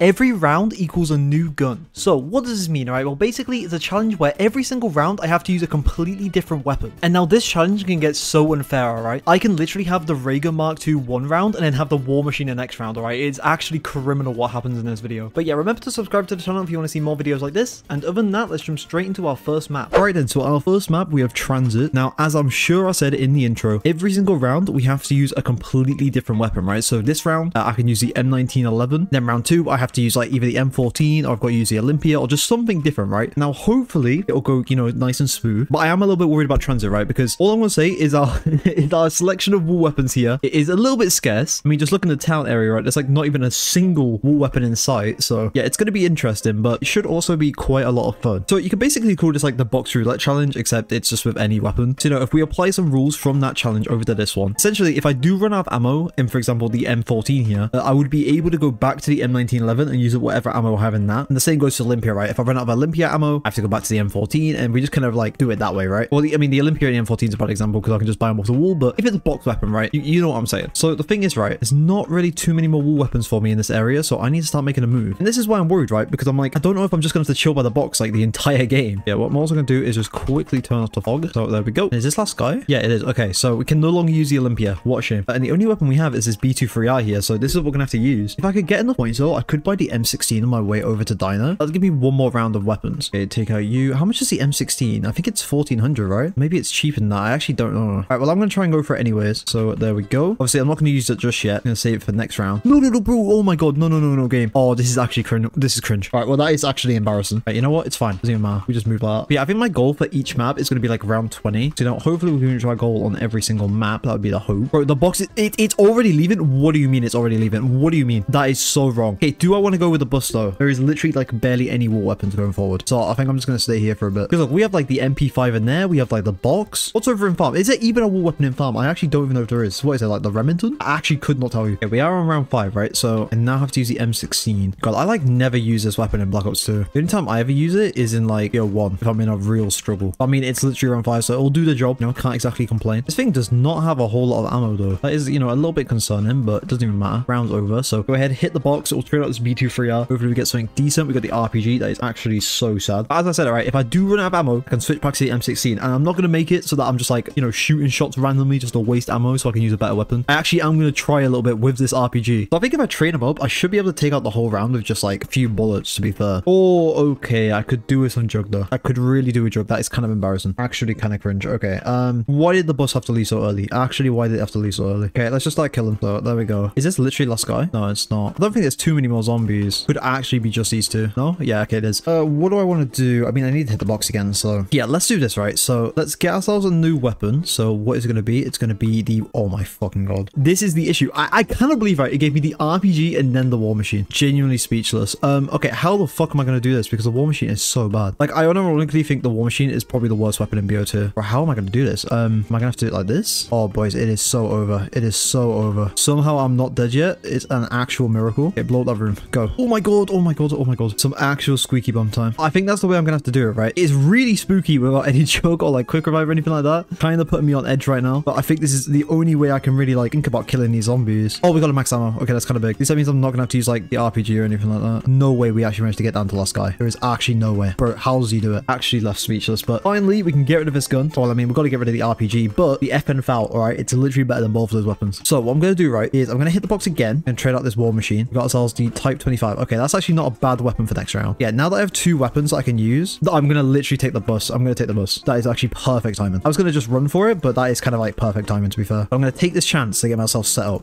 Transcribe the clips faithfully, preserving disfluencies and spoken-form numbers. Every round equals a new gun. So what does this mean, alright? Well, basically it's a challenge where every single round I have to use a completely different weapon. And now this challenge can get so unfair, alright? I can literally have the Raygun Mark two one round and then have the War Machine the next round, alright? It's actually criminal what happens in this video. But yeah, remember to subscribe to the channel if you want to see more videos like this. And other than that, let's jump straight into our first map. Alright then, so our first map, we have Transit. Now, as I'm sure I said in the intro, every single round we have to use a completely different weapon, right? So this round, uh, I can use the M nineteen eleven. Then round two, I have to use like either the M fourteen, or I've got to use the Olympia, or just something different, right? Now, hopefully it'll go, you know, nice and smooth, but I am a little bit worried about Transit, right? Because all I'm going to say is our, is our selection of wool weapons here, it is a little bit scarce. I mean, just look in the town area, right? There's like not even a single wool weapon in sight. So yeah, it's going to be interesting, but it should also be quite a lot of fun. So you can basically call this like the box roulette challenge, except it's just with any weapon. So, you know, if we apply some rules from that challenge over to this one, essentially, if I do run out of ammo in, for example, the M fourteen here, uh, I would be able to go back to the M nineteen eleven and use it whatever ammo I have in that. And the same goes to Olympia, right? If I run out of Olympia ammo, I have to go back to the M fourteen, and we just kind of like do it that way, right? Well, the, I mean, the Olympia and the M fourteen is a bad example because I can just buy them off the wall, but if it's a box weapon, right? You, you know what I'm saying. So the thing is, right, there's not really too many more wall weapons for me in this area, so I need to start making a move. And this is why I'm worried, right? Because I'm like, I don't know if I'm just going to have to chill by the box like the entire game. Yeah, what I'm also going to do is just quickly turn off the fog. So there we go. Is this last guy? Yeah, it is. Okay, so we can no longer use the Olympia. What a shame. And the only weapon we have is this B twenty-three R here, so this is what we're going to have to use. If I could get enough points, though, I could buy the M sixteen on my way over to Dino. That'll give me one more round of weapons. Okay, take out you. How much is the M sixteen? I think it's fourteen hundred, right? Maybe it's cheaper than that. I actually don't know. All right, well, I'm going to try and go for it anyways. So there we go. Obviously, I'm not going to use it just yet. I'm going to save it for the next round. No, no, no, bro. Oh my God. No, no, no, no game. Oh, this is actually cringe. This is cringe. All right, well, that is actually embarrassing. Right, you know what? It's fine. It doesn't even matter. We just move that up. But yeah, I think my goal for each map is going to be like round twenty. So, you know, hopefully we can reach our goal on every single map. That would be the hope. Bro, the box, is, it, it's already leaving. What do you mean it's already leaving? What do you mean? That is so wrong. Okay, do I want to go with the bus though? There is literally like barely any war weapons going forward. So I think I'm just going to stay here for a bit. Because look, we have like the M P five in there. We have like the box. What's over in farm? Is there even a war weapon in farm? I actually don't even know if there is. What is it? Like the Remington? I actually could not tell you. Okay, we are on round five, right? So I now have to use the M sixteen. God, I like never use this weapon in Black Ops two. The only time I ever use it is in like year one. If I'm in a real struggle. I mean, it's literally round five, so it'll do the job. You know, can't exactly complain. This thing does not have a whole lot of ammo though. That is, you know, a little bit concerning, but it doesn't even matter. Round's over. So go ahead, hit the box. It'll trade out this B twenty-three R. Hopefully we get something decent. We got the R P G. That is actually so sad. But as I said, all right, if I do run out of ammo, I can switch back to the M sixteen, and I'm not going to make it so that I'm just like, you know, shooting shots randomly just to waste ammo so I can use a better weapon. I actually am going to try a little bit with this R P G. So I think if I train him up, I should be able to take out the whole round with just like a few bullets, to be fair. Oh, okay. I could do with some jug though. I could really do a jug. That is kind of embarrassing. Actually kind of cringe. Okay. Um, why did the bus have to leave so early? Actually, why did it have to leave so early? Okay, let's just start killing. So there we go. Is this literally last guy? No, it's not. I don't think there's too many more zombies. Could actually be just these two. No? Yeah, okay, it is. Uh, what do I want to do? I mean, I need to hit the box again. So yeah, let's do this, right? So let's get ourselves a new weapon. So what is it going to be? It's going to be the, oh my fucking God. This is the issue. I, I cannot believe, right? It gave me the R P G and then the war machine. Genuinely speechless. Um, okay, how the fuck am I going to do this? Because the war machine is so bad. Like, I unironically think the war machine is probably the worst weapon in B O two. Or how am I going to do this? Um, am I going to have to do it like this? Oh boys, it is so over. It is so over. Somehow I'm not dead yet. It's an actual miracle. Okay, blow up that room. Go. Oh my God. Oh my God. Oh my God. Some actual squeaky bum time. I think that's the way I'm going to have to do it, right? It's really spooky without any joke or like quick revive or anything like that. Kind of putting me on edge right now. But I think this is the only way I can really like think about killing these zombies. Oh, we got a max ammo. Okay, that's kind of big. This means I'm not going to have to use like the R P G or anything like that. No way we actually managed to get down to last guy. There is actually no way. Bro, how does he do it? Actually left speechless. But finally, we can get rid of this gun. Well, I mean, we've got to get rid of the R P G, but the F N foul, all right? It's literally better than both of those weapons. So what I'm going to do, right, is I'm going to hit the box again and trade out this war machine. We got ourselves the Type twenty-five. Okay, that's actually not a bad weapon for next round. Yeah, now that I have two weapons that I can use, I'm going to literally take the bus. I'm going to take the bus. That is actually perfect timing. I was going to just run for it, but that is kind of like perfect timing, to be fair. I'm going to take this chance to get myself set up.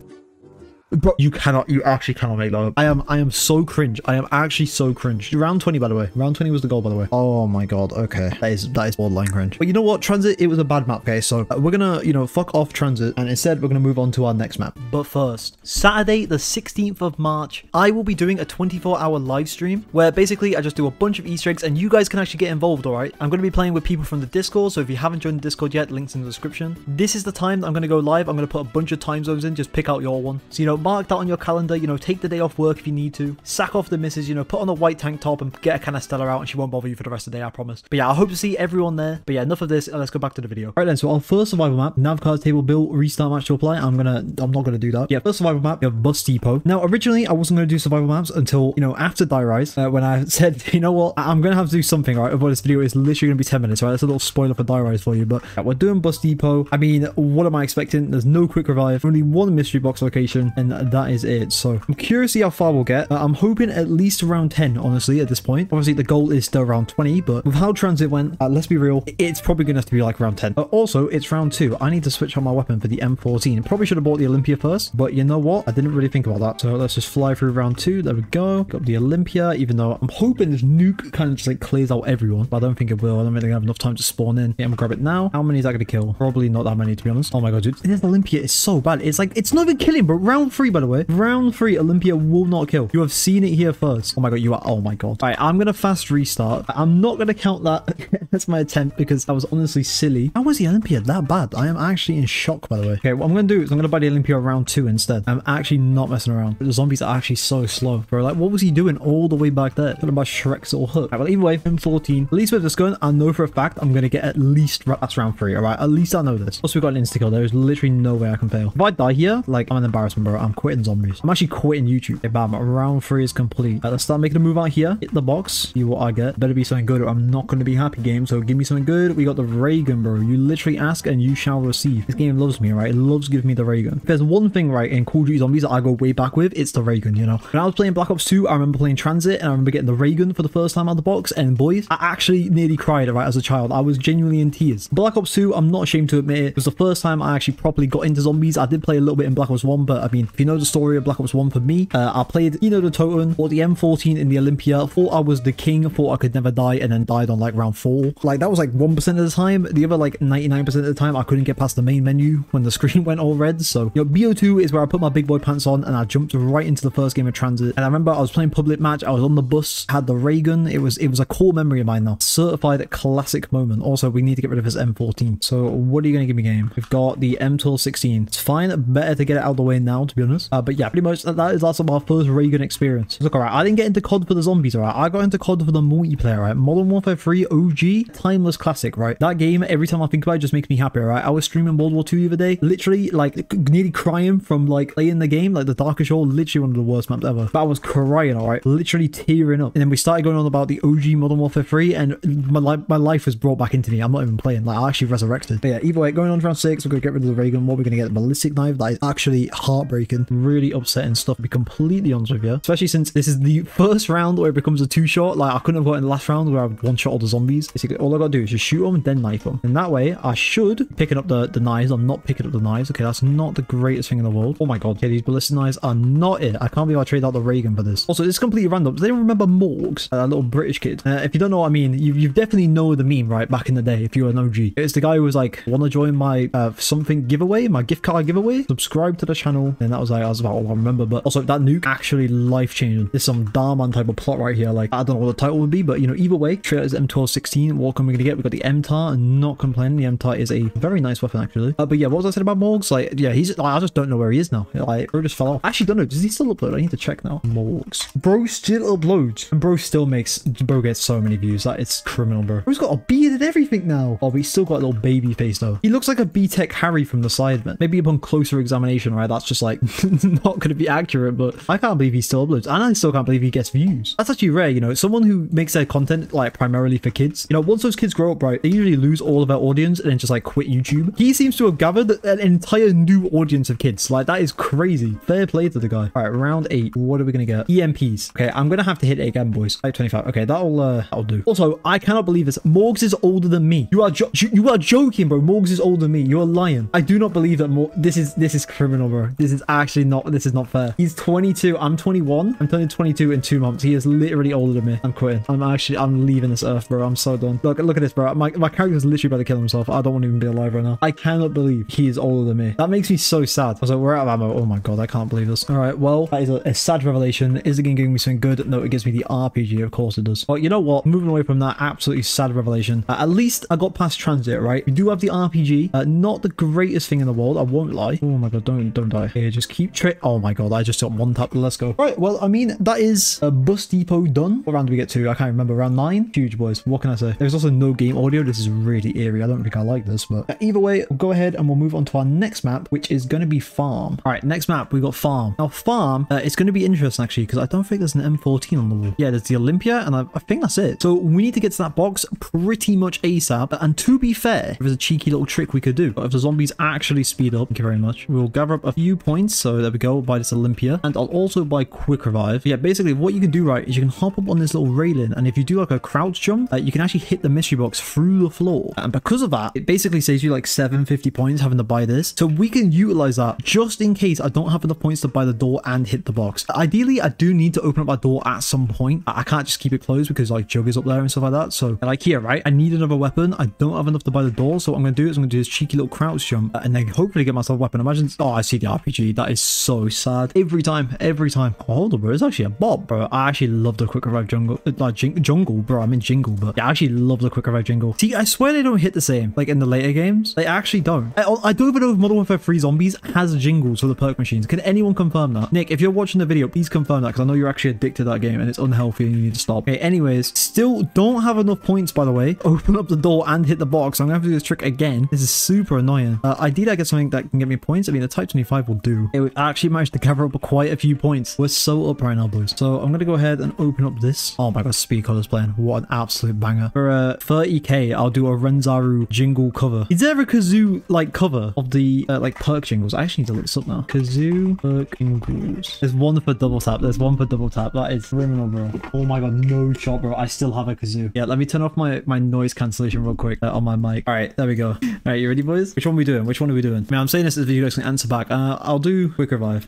Bro, you cannot, you actually cannot make that up. I am, I am so cringe. I am actually so cringe. Round twenty, by the way. Round twenty was the goal, by the way. Oh my God. Okay. That is, that is borderline cringe. But you know what? Transit, it was a bad map, okay? So we're gonna, you know, fuck off Transit. And instead, we're gonna move on to our next map. But first, Saturday, the sixteenth of March, I will be doing a twenty-four hour live stream where basically I just do a bunch of Easter eggs and you guys can actually get involved, all right? I'm gonna be playing with people from the Discord. So if you haven't joined the Discord yet, links in the description. This is the time that I'm gonna go live. I'm gonna put a bunch of time zones in. Just pick out your one. So, you know, know, mark that on your calendar, you know, take the day off work if you need to, sack off the missus, you know, put on a white tank top and get a Canestella out and she won't bother you for the rest of the day, I promise. But yeah, I hope to see everyone there. But yeah, enough of this, let's go back to the video. Alright then, so on first survival map, nav cards table build, restart match to apply. I'm gonna, I'm not gonna do that. Yeah, first survival map, you have Bus Depot. Now, originally, I wasn't gonna do survival maps until, you know, after Die Rise, uh, when I said, you know what, I I'm gonna have to do something, right? Otherwise, this video is literally gonna be ten minutes, right? That's a little spoiler for Die Rise for you, but yeah, we're doing Bus Depot. I mean, what am I expecting? There's no quick revive, only one mystery box location, and that is it. So I'm curious to see how far we'll get. Uh, I'm hoping at least around ten, honestly, at this point. Obviously, the goal is still around twenty, but with how transit went, uh, let's be real, it's probably gonna have to be like around ten. But also, it's round two. I need to switch on my weapon for the M fourteen. Probably should have bought the Olympia first, but you know what? I didn't really think about that. So let's just fly through round two. There we go. Got the Olympia, even though I'm hoping this nuke kind of just like clears out everyone, but I don't think it will. I don't really have enough time to spawn in. Yeah, I'm gonna grab it now. How many is that gonna kill? Probably not that many, to be honest. Oh my god, dude, this Olympia is so bad. It's like, it's not even killing. But round three, by the way, round three Olympia will not kill. You have seen it here first. Oh my god, you are. Oh my god. All right, I'm gonna fast restart. I'm not gonna count that. That's my attempt, because that was honestly silly. How was the Olympia that bad? I am actually in shock, by the way. Okay, what I'm gonna do is I'm gonna buy the Olympia round two instead. I'm actually not messing around. The zombies are actually so slow, bro. Like, what was he doing all the way back there? Talking about Shrek's little hook. Right, well, either way, M fourteen. At least with this gun, I know for a fact I'm gonna get at least that's round three. All right, at least I know this. Plus, we got an insta kill. There is literally no way I can fail. If I die here, like, I'm an embarrassment, bro. I'm quitting zombies. I'm actually quitting YouTube. Okay, bam. Round three is complete. Right, let's start making a move out here. Hit the box. See what I get. Better be something good, or I'm not gonna be happy, game. So give me something good. We got the ray gun, bro. You literally ask and you shall receive. This game loves me, right? It loves giving me the ray gun. If there's one thing, right, in Call of Duty Zombies that I go way back with, it's the ray gun. You know, when I was playing Black Ops two, I remember playing Transit, and I remember getting the ray gun for the first time out of the box, and boys, I actually nearly cried, right, as a child. I was genuinely in tears. Black Ops two, I'm not ashamed to admit it, it was the first time I actually properly got into zombies. I did play a little bit in Black Ops one, but I mean, if you know the story of Black Ops one for me, uh, I played, you know, the Totem or the M fourteen in the Olympia, thought I was the king, thought I could never die, and then died on like round four. Like, that was like one percent of the time. The other like ninety-nine percent of the time, I couldn't get past the main menu when the screen went all red. So, you know, B O two is where I put my big boy pants on, and I jumped right into the first game of Transit. And I remember I was playing public match, I was on the bus, had the ray gun. It was, it was a core memory of mine now. Certified classic moment. Also, we need to get rid of his M fourteen. So what are you going to give me, game? We've got the M twelve sixteen. It's fine. Better to get it out of the way now, to be honest. Uh, but yeah, pretty much that, that is last of our first ray gun experience. Look, all right, I didn't get into C O D for the zombies, all right? I got into C O D for the multiplayer, right? Modern Warfare three O G, timeless classic, right? That game, every time I think about it, just makes me happy, right? I was streaming World War two the other day, literally like nearly crying from like playing the game, like the Darkest Shore, literally one of the worst maps ever. But I was crying, all right? Literally tearing up. And then we started going on about the O G Modern Warfare three, and my life, my life was brought back into me. I'm not even playing. Like, I actually resurrected. But yeah, either way, going on to round six, we're gonna get rid of the ray gun. What we're gonna get, the ballistic knife. That is actually heartbreaking, really upsetting stuff, to be completely honest with you. Especially since this is the first round where it becomes a two shot. Like, I couldn't have gotten the last round where I one shot all the zombies. Basically, all I gotta do is just shoot them, then knife them. And that way, I should be picking up the, the knives. I'm not picking up the knives. Okay, that's not the greatest thing in the world. Oh my god. Okay, these ballistic knives are not it. I can't believe I traded out the ray gun for this. Also, it's completely random. They don't remember Morgs, that little British kid. Uh, if you don't know what I mean, you, you definitely know the meme, right? Back in the day, if you were an O G. It's the guy who was like, wanna join my uh, something giveaway, my gift card giveaway? Subscribe to the channel. And that was like, that was about all I remember. But also, that nuke, actually life-changing. There's some Darman type of plot right here. Like, I don't know what the title would be, but you know, either way, trailer is M twelve sixteen. What can we gonna get? We got the M TAR, and not complaining. The M TAR is a very nice weapon, actually. Uh, but yeah, what was I saying about Morgs? Like, yeah, he's, like, I just don't know where he is now. Like, bro just fell off. I actually don't know. Does he still upload? I need to check now. Morgs. Bro still uploads. And bro still makes, bro gets so many views. That it's criminal, bro. Bro's got a beard and everything now. Oh, but he's still got a little baby face though. He looks like a B-Tech Harry from the side, man. Maybe upon closer examination, right? That's just like not gonna be accurate, but I can't believe he still uploads. And I still can't believe he gets views. That's actually rare, you know. Someone who makes their content like primarily for kids. You know, once those kids grow up, right, they usually lose all of their audience and then just like quit YouTube. He seems to have gathered an entire new audience of kids. Like, that is crazy. Fair play to the guy. All right, round eight. What are we gonna get? E M Ps. Okay, I'm gonna have to hit it again, boys. five twenty-five. Okay, that'll uh, that'll do. Also, I cannot believe this. Morgs is older than me. You are jo you are joking, bro. Morgs is older than me. You are lying. I do not believe that. Mor this is this is criminal, bro. This is actually not. This is not fair. He's twenty-two. I'm twenty-one. I'm turning twenty-two in two months. He is literally older than me. I'm quitting. I'm actually. I'm leaving this earth, bro. I'm so done. Look, look at this, bro. My my character's literally about to kill himself. I don't want to even be alive right now. I cannot believe he is older than me. That makes me so sad. I was like, we're out of ammo. Oh my god, I can't believe this. All right, well, that is a, a sad revelation. Is the game giving me something good? No, it gives me the R P G. Of course it does. But you know what? Moving away from that absolutely sad revelation. Uh, at least I got past Transit, right? We do have the R P G. Uh, not the greatest thing in the world. I won't lie. Oh my god, don't don't die. Here, just just keep tri- Oh my god, I just got one tap. Let's go. Right, well, I mean, that is a bus depot done. What round do we get to? I can't remember. Round nine? Huge, boys. What can I say? There's also no game audio. This is really eerie. I don't think I like this, but either way, we'll go ahead and we'll move on to our next map, which is going to be farm. All right, next map, we got farm. Now, farm, uh, it's going to be interesting, actually, because I don't think there's an M fourteen on the wall. Yeah, there's the Olympia, and I, I think that's it. So we need to get to that box pretty much ASAP. And to be fair, there's a cheeky little trick we could do. But if the zombies actually speed up, thank you very much. We'll gather up a few points. So there we go. We'll buy this Olympia. And I'll also buy Quick Revive. Yeah, basically what you can do, right, is you can hop up on this little railing. And if you do like a crouch jump, uh, you can actually hit the mystery box through the floor. And because of that, it basically saves you like seven fifty points having to buy this. So we can utilize that just in case I don't have enough points to buy the door and hit the box. Ideally, I do need to open up that door at some point. I, I can't just keep it closed because like Jugger's up there and stuff like that. So like here, right, I need another weapon. I don't have enough to buy the door. So what I'm going to do is I'm going to do this cheeky little crouch jump uh, and then hopefully get myself a weapon. Imagine. Oh, I see the R P G. That is so sad. Every time, every time. Oh, hold on, bro. It's actually a bot, bro. I actually love the Quick Revive jungle. Like, jing jungle, bro. I mean jingle, but yeah, I actually love the Quick Revive jingle. See, I swear they don't hit the same. Like in the later games, they actually don't. I, I don't even know if Modern Warfare three Zombies has jingles for the perk machines. Can anyone confirm that? Nick, if you're watching the video, please confirm that because I know you're actually addicted to that game and it's unhealthy and you need to stop. Okay, anyways, still don't have enough points, by the way. Open up the door and hit the box. I'm going to have to do this trick again. This is super annoying. Uh, ideally, I get something that can get me points. I mean, the Type twenty-five will do. Okay, we've actually managed to cover up quite a few points. We're so up right now, boys. So I'm going to go ahead and open up this. Oh my god, Speed Color's playing. What an absolute banger. For uh, thirty K, I'll do a Renzaru jingle cover. Is there a kazoo, like, cover of the, uh, like, perk jingles? I actually need to look this up now. Kazoo perk jingles. There's one for double tap. There's one for double tap. That is criminal, bro. Oh my god, no shot, bro. I still have a kazoo. Yeah, let me turn off my, my noise cancellation real quick uh, on my mic. All right, there we go. All right, you ready, boys? Which one are we doing? Which one are we doing? I mean, I'm saying this as you guys can answer back. Uh, I'll do Quick Revive.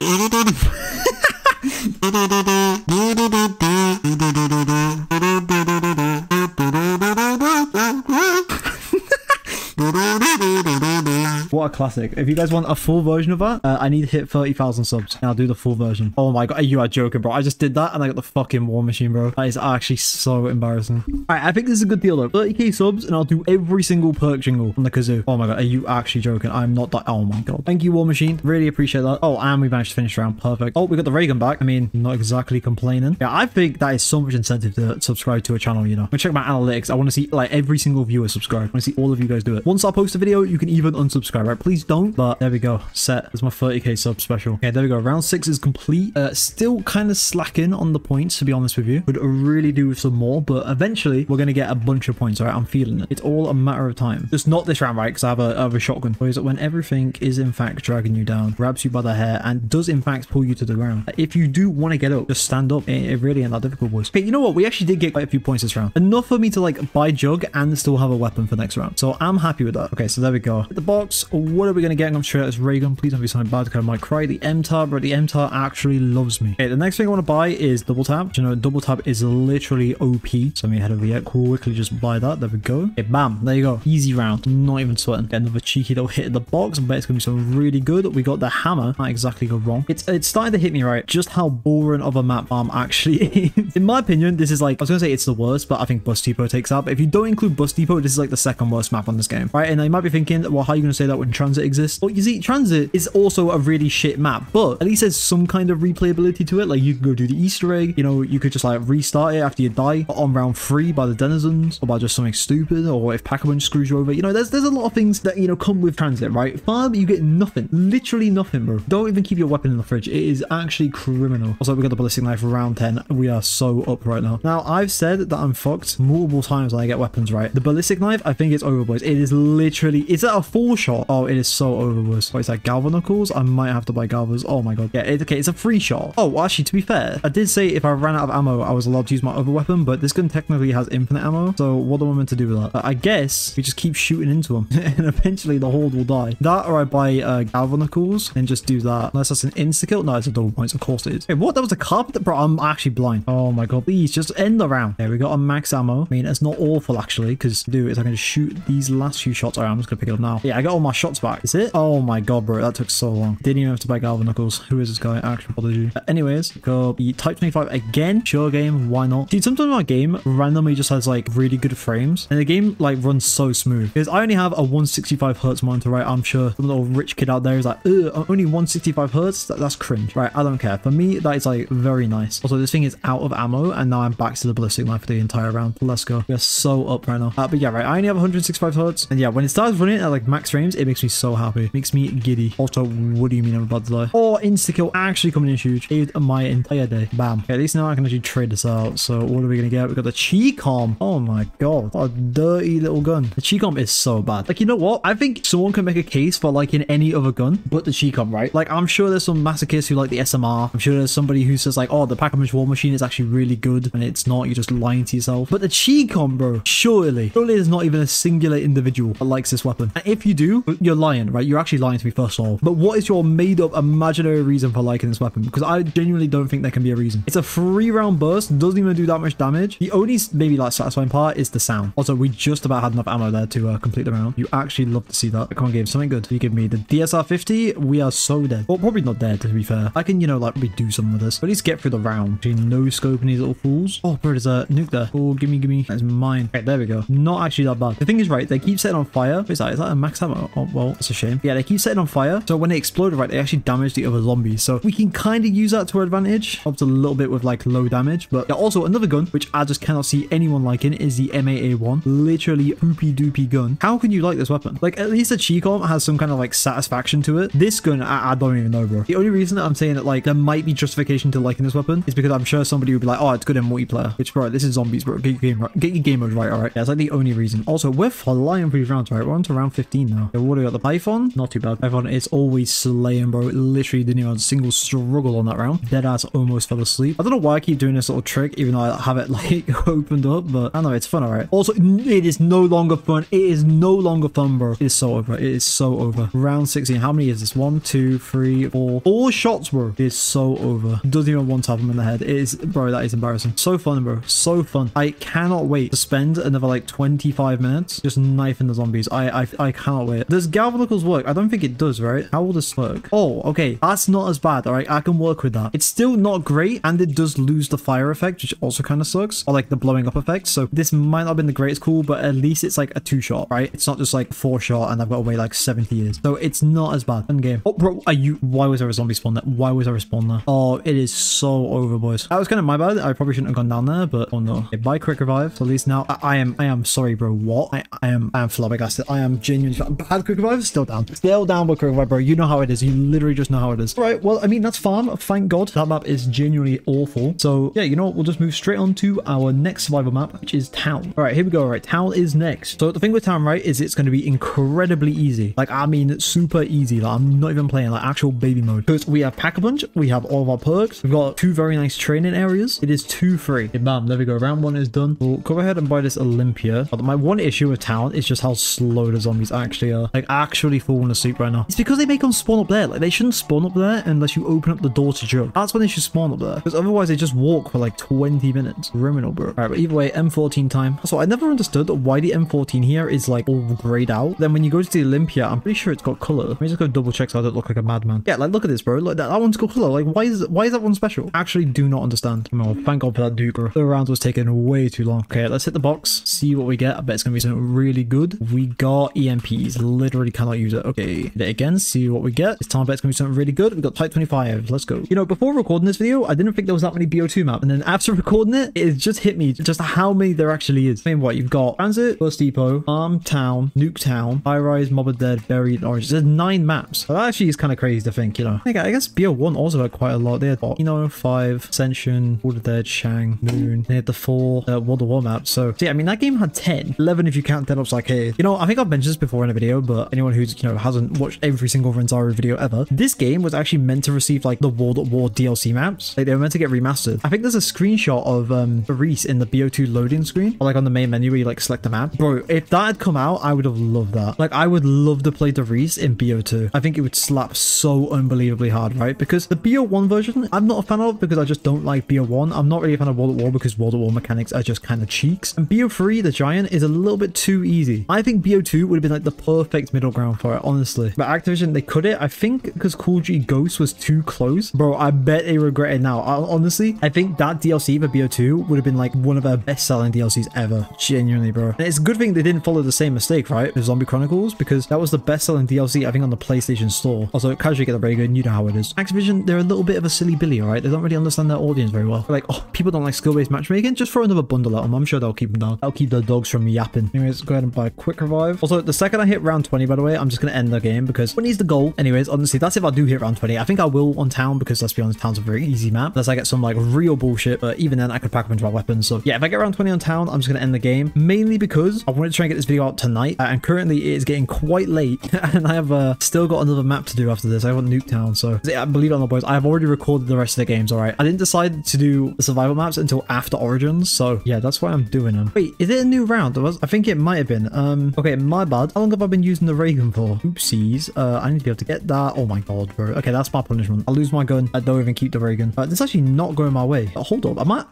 What a classic. If you guys want a full version of that, uh, I need to hit thirty thousand subs. And I'll do the full version. Oh my god, you are joking, bro. I just did that and I got the fucking war machine, bro. That is actually so embarrassing. Alright, I think this is a good deal, though. thirty K subs and I'll do every single perk jingle on the kazoo. Oh my god, are you actually joking? I'm not that. Oh my god. Thank you, war machine. Really appreciate that. Oh, and we managed to finish round. Perfect. Oh, we got the ray gun back. I mean, not exactly complaining. Yeah, I think that is so much incentive to subscribe to a channel, you know. I'm gonna check my analytics. I want to see, like, every single viewer subscribe. I want to see all of you guys do it. Once I post a video, you can even unsubscribe. Right, please don't, but there we go. Set. That's my thirty K sub special. Okay, there we go. Round six is complete. Uh, still kind of slacking on the points, to be honest with you. Would really do with some more, but eventually we're going to get a bunch of points, all right? I'm feeling it. It's all a matter of time. Just not this round, right? Because I, I have a shotgun. When everything is in fact dragging you down, grabs you by the hair, and does in fact pull you to the ground. If you do want to get up, just stand up. It, it really ain't that difficult, boys. Okay, you know what? We actually did get quite a few points this round. Enough for me to, like, buy Jug and still have a weapon for next round. So I'm happy with that. Okay, so there we go. Hit the box. What are we going to get? I'm sure it's Raygun. Please don't be something bad because I might cry. The M TAR, but the M TAR actually loves me. Okay, the next thing I want to buy is Double Tap. You know, Double Tap is literally O P. So let me head over here. Cool, quickly just buy that. There we go. Okay, bam. There you go. Easy round. Not even sweating. Okay, another cheeky little hit in the box. I bet it's going to be something really good. We got the hammer. Can't exactly go wrong. It's, it's starting to hit me, right? Just how boring of a map farm actually is. In my opinion, this is like, I was going to say it's the worst, but I think Bus Depot takes out. But if you don't include Bus Depot, this is like the second worst map on this game, right? And now you might be thinking, well, how are you going to say that when Transit exists? Well, you see, Transit is also a really shit map, but at least there's some kind of replayability to it. Like, you can go do the Easter egg, you know, you could just, like, restart it after you die on round three by the denizens or by just something stupid, or if Pac-Man screws you over. You know, there's there's a lot of things that, you know, come with Transit, right? Farm, you get nothing. Literally nothing, bro. Don't even keep your weapon in the fridge. It is actually criminal. Also, we got the ballistic knife for round ten. We are so up right now. Now, I've said that I'm fucked multiple times when I get weapons, right? The ballistic knife, I think it's over, boys. It is literally... Is that a full shot? Oh, it is so overworse. Wait, is that Galva Knuckles? I might have to buy Galvas. Oh my god. Yeah, it, okay, it's a free shot. Oh, well, actually, to be fair, I did say if I ran out of ammo, I was allowed to use my other weapon, but this gun technically has infinite ammo, so what am I meant to do with that? Uh, I guess we just keep shooting into them, and eventually the horde will die. That, or I buy uh, Galva Knuckles, and just do that. Unless that's an insta-kill? No, it's a double points. Of course it is. Wait, what? That was a carpet? Bro, I'm actually blind. Oh my god, please, just end the round. There, we got a max ammo. I mean, it's not awful, actually, because, dude, is I can just shoot these last few shots. Alright, I'm just gonna pick it up now. Yeah, I got all my shots drops back. Is it? Oh my god, bro. That took so long. Didn't even have to buy Galvan Knuckles. Who is this guy? Action Prodigy. Uh, anyways, go be type twenty-five again. Sure game. Why not? Dude, sometimes my game randomly just has like really good frames and the game like runs so smooth. Because I only have a one sixty-five hertz monitor, right? I'm sure some little rich kid out there is like, ugh, only one sixty-five hertz? That, that's cringe. Right? I don't care. For me, that is like very nice. Also, this thing is out of ammo and now I'm back to the ballistic knife for the entire round. Let's go. We're so up right now. Uh, but yeah, right. I only have one sixty-five hertz. And yeah, when it starts running at like max frames, it makes me so happy. It makes me giddy. Also, what do you mean I'm about to die? Oh, insta-kill actually coming in huge. Saved my entire day. Bam. Okay, at least now I can actually trade this out. So what are we going to get? We've got the Chi-Comp. Oh my god. What a dirty little gun. The Chi-Comp is so bad. Like, you know what? I think someone can make a case for like in any other gun, but the Chi-Comp, right? Like, I'm sure there's some masochists who like the S M R. I'm sure there's somebody who says like, oh, the Pac-Man War Machine is actually really good. And it's not. You're just lying to yourself. But the Chi-Comp, bro. Surely. Surely there's not even a singular individual that likes this weapon. And if you do, you're lying, right? You're actually lying to me, first of all. But what is your made-up imaginary reason for liking this weapon? Because I genuinely don't think there can be a reason. It's a three round burst. Doesn't even do that much damage. The only maybe like satisfying part is the sound. Also, we just about had enough ammo there to uh, complete the round. You actually love to see that. Come on, game. Something good. You give me the D S R fifty. We are so dead. Well, probably not dead, to be fair. I can, you know, like, redo some of this. But at least get through the round. Actually, no scoping these little fools. Oh, bro, there's a nuke there. Oh, gimme, gimme. That's mine. Okay, there we go. Not actually that bad. The thing is, right, they keep setting on fire. What is that? Is that a max ammo? Oh, well, that's a shame. Yeah, they keep setting on fire. So when they exploded, right, they actually damaged the other zombies. So we can kind of use that to our advantage. Helps a little bit with, like, low damage. But yeah, also, another gun, which I just cannot see anyone liking, is the M A A one. Literally, poopy-doopy gun. How can you like this weapon? Like, at least the Chi-Comp has some kind of, like, satisfaction to it. This gun, I, I don't even know, bro. The only reason that I'm saying that, like, there might be justification to liking this weapon is because I'm sure somebody would be like, oh, it's good in multiplayer. Which, bro, this is zombies, bro. Get your game, right. Get your game mode right, all right? Yeah, it's, like, the only reason. Also, we're flying through these rounds, right? We're on to round fifteen now. Yeah, what do we got? The Python? Not too bad. Python is always slaying, bro. It literally didn't even have a single struggle on that round. Deadass almost fell asleep. I don't know why I keep doing this little trick, even though I have it, like, opened up, but I don't know. It's fun, all right? Also, it is no longer fun. It is no longer fun, bro. It is so over. It is so over. Round sixteen. How many is this? One, two, three, four. Four shots, bro. It is so over. Doesn't even want to have them in the head. It is, bro, that is embarrassing. So fun, bro. So fun. I cannot wait to spend another, like, twenty-five minutes just knifing the zombies. I I, I cannot wait. Does Galvan Knuckles work? I don't think it does, right? How will this work? Oh, okay. That's not as bad, all right? I can work with that. It's still not great, and it does lose the fire effect, which also kind of sucks, or, like, the blowing up effect. So this might not have been the greatest call, but at least it's, like, a two-shot, right? It's not just, like, four-shot, and I've got to wait, like, seventy years. So it's not as bad. End game. Oh, bro, are you... Why was there a zombie spawn there? Why was there a spawn there? Oh, it is so over, boys. That was kind of my bad. I probably shouldn't have gone down there, but... Oh, no. Okay, bye, Quick Revive. So at least now... I, I am... I am sorry, bro. What? I, I am... I am flabbergasted. I am genuinely... Bad Quick Revive is still down. Still down with Quick Revive, bro. You know how it is. You literally just know how it is. All right, well, I mean, that's farm. Thank God. That map is genuinely awful. So, yeah, you know what? We'll just move straight on to our next survival map, which is Town. All right, here we go. All right, Town is next. So the thing with Town, right, is it's going to be incredibly easy. Like, I mean, super easy. Like, I'm not even playing, like, actual baby mode. Because we have Pack-a-Punch. We have all of our perks. We've got two very nice training areas. It is two free. Okay, bam, there we go. Round one is done. We'll go ahead and buy this Olympia. But my one issue with Town is just how slow the zombies actually are. Like, actually falling asleep right now. It's because they make them spawn up there. Like, they shouldn't spawn up there unless you open up the door to jump. That's when they should spawn up there. Because otherwise, they just walk for, like, twenty minutes. Criminal, bro. All right, but either way, M fourteen time. So I never understood why the M fourteen here is, like, all grayed out. Then when you go to the Olympia, I'm pretty sure it's got color. Let me just go double check so I don't look like a madman. Yeah, like, look at this, bro. Look, that, that one's got color. Like, why is why is that one special? Actually, do not understand. Oh, thank God for that dude, bro. The round was taking way too long. Okay, let's hit the box. See what we get. I bet it's gonna be something really good. We got E M Ps. Literally cannot use it. Okay, hit it again. See what we get. This time I bet it's gonna be something really good. We got type twenty-five. Let's go. You know, before recording this video, I didn't think there was that many B O two maps, and then after recording it, it just hit me just how many there actually is. I mean, what you've got: Transit, Bus Depot, Arm Town, Nuke Town, High Rise, Mob of Dead, Buried, Orange. There's nine maps. That actually is kind of crazy to think, you know. I, I guess B O one also had quite a lot. They had, you know, five, Ascension, World of Dead, Shang, Moon. They had the four uh, World of War maps. So, so yeah, I mean, that game had ten, eleven if you count Dead Ops like here. You know, I think I've mentioned this before in a video, but anyone who's, you know, hasn't watched every single Renzaro video ever, this game was actually meant to receive, like, the World of War D L C maps. Like, they were meant to get remastered. I think there's a screenshot of um, Faris in the B O two loading screen, or, like, on the main menu where you, like, select the map. Bro, if that had come out, I would have loved that. Like, I would love to play Faris in B O two. I think it would slap so unbelievably hard, right? Because the B O one version, I'm not a fan of because I just don't like B O one. I'm not really a fan of World at War because World at War mechanics are just kind of cheeks. And B O three, the giant, is a little bit too easy. I think B O two would have been, like, the perfect middle middle ground for it, honestly. But Activision, they could it. I think because Call of Duty Ghosts was too close. Bro, I bet they regret it now. I, honestly, I think that D L C for B O two would have been like one of our best-selling D L Cs ever. Genuinely, bro. And it's a good thing they didn't follow the same mistake, right? With Zombie Chronicles, because that was the best-selling D L C, I think, on the PlayStation Store. Also, casually get that very good. You know how it is. Activision, they're a little bit of a silly billy, all right? They don't really understand their audience very well. They're like, oh, people don't like skill-based matchmaking. Just throw another bundle at them. I'm sure they'll keep them down. They'll keep their dogs from yapping. Anyways, go ahead and buy a quick revive. Also, the second I hit round twenty, by the way, I'm just going to end the game because what needs the goal? Anyways, honestly, that's if I do hit round twenty. I think I will on town because, let's be honest, town's a very easy map. Unless I get some, like, real bullshit, but even then, I could pack up into my weapons. So, yeah, if I get round twenty on town, I'm just going to end the game, mainly because I wanted to try and get this video out tonight, uh, and currently it is getting quite late, and I have uh, still got another map to do after this. I want Nuketown, so yeah, believe it or not, boys, I've already recorded the rest of the games, all right? I didn't decide to do the survival maps until after Origins, so yeah, that's why I'm doing them. Wait, is it a new round? I think it might have been. Um, okay, my bad. How long have I been using the ray gun for? Oopsies. Uh, I need to be able to get that. Oh my god, bro. Okay, that's my punishment. I'll lose my gun. I don't even keep the ray gun. Uh, it's actually not going my way. Uh, hold up, am I...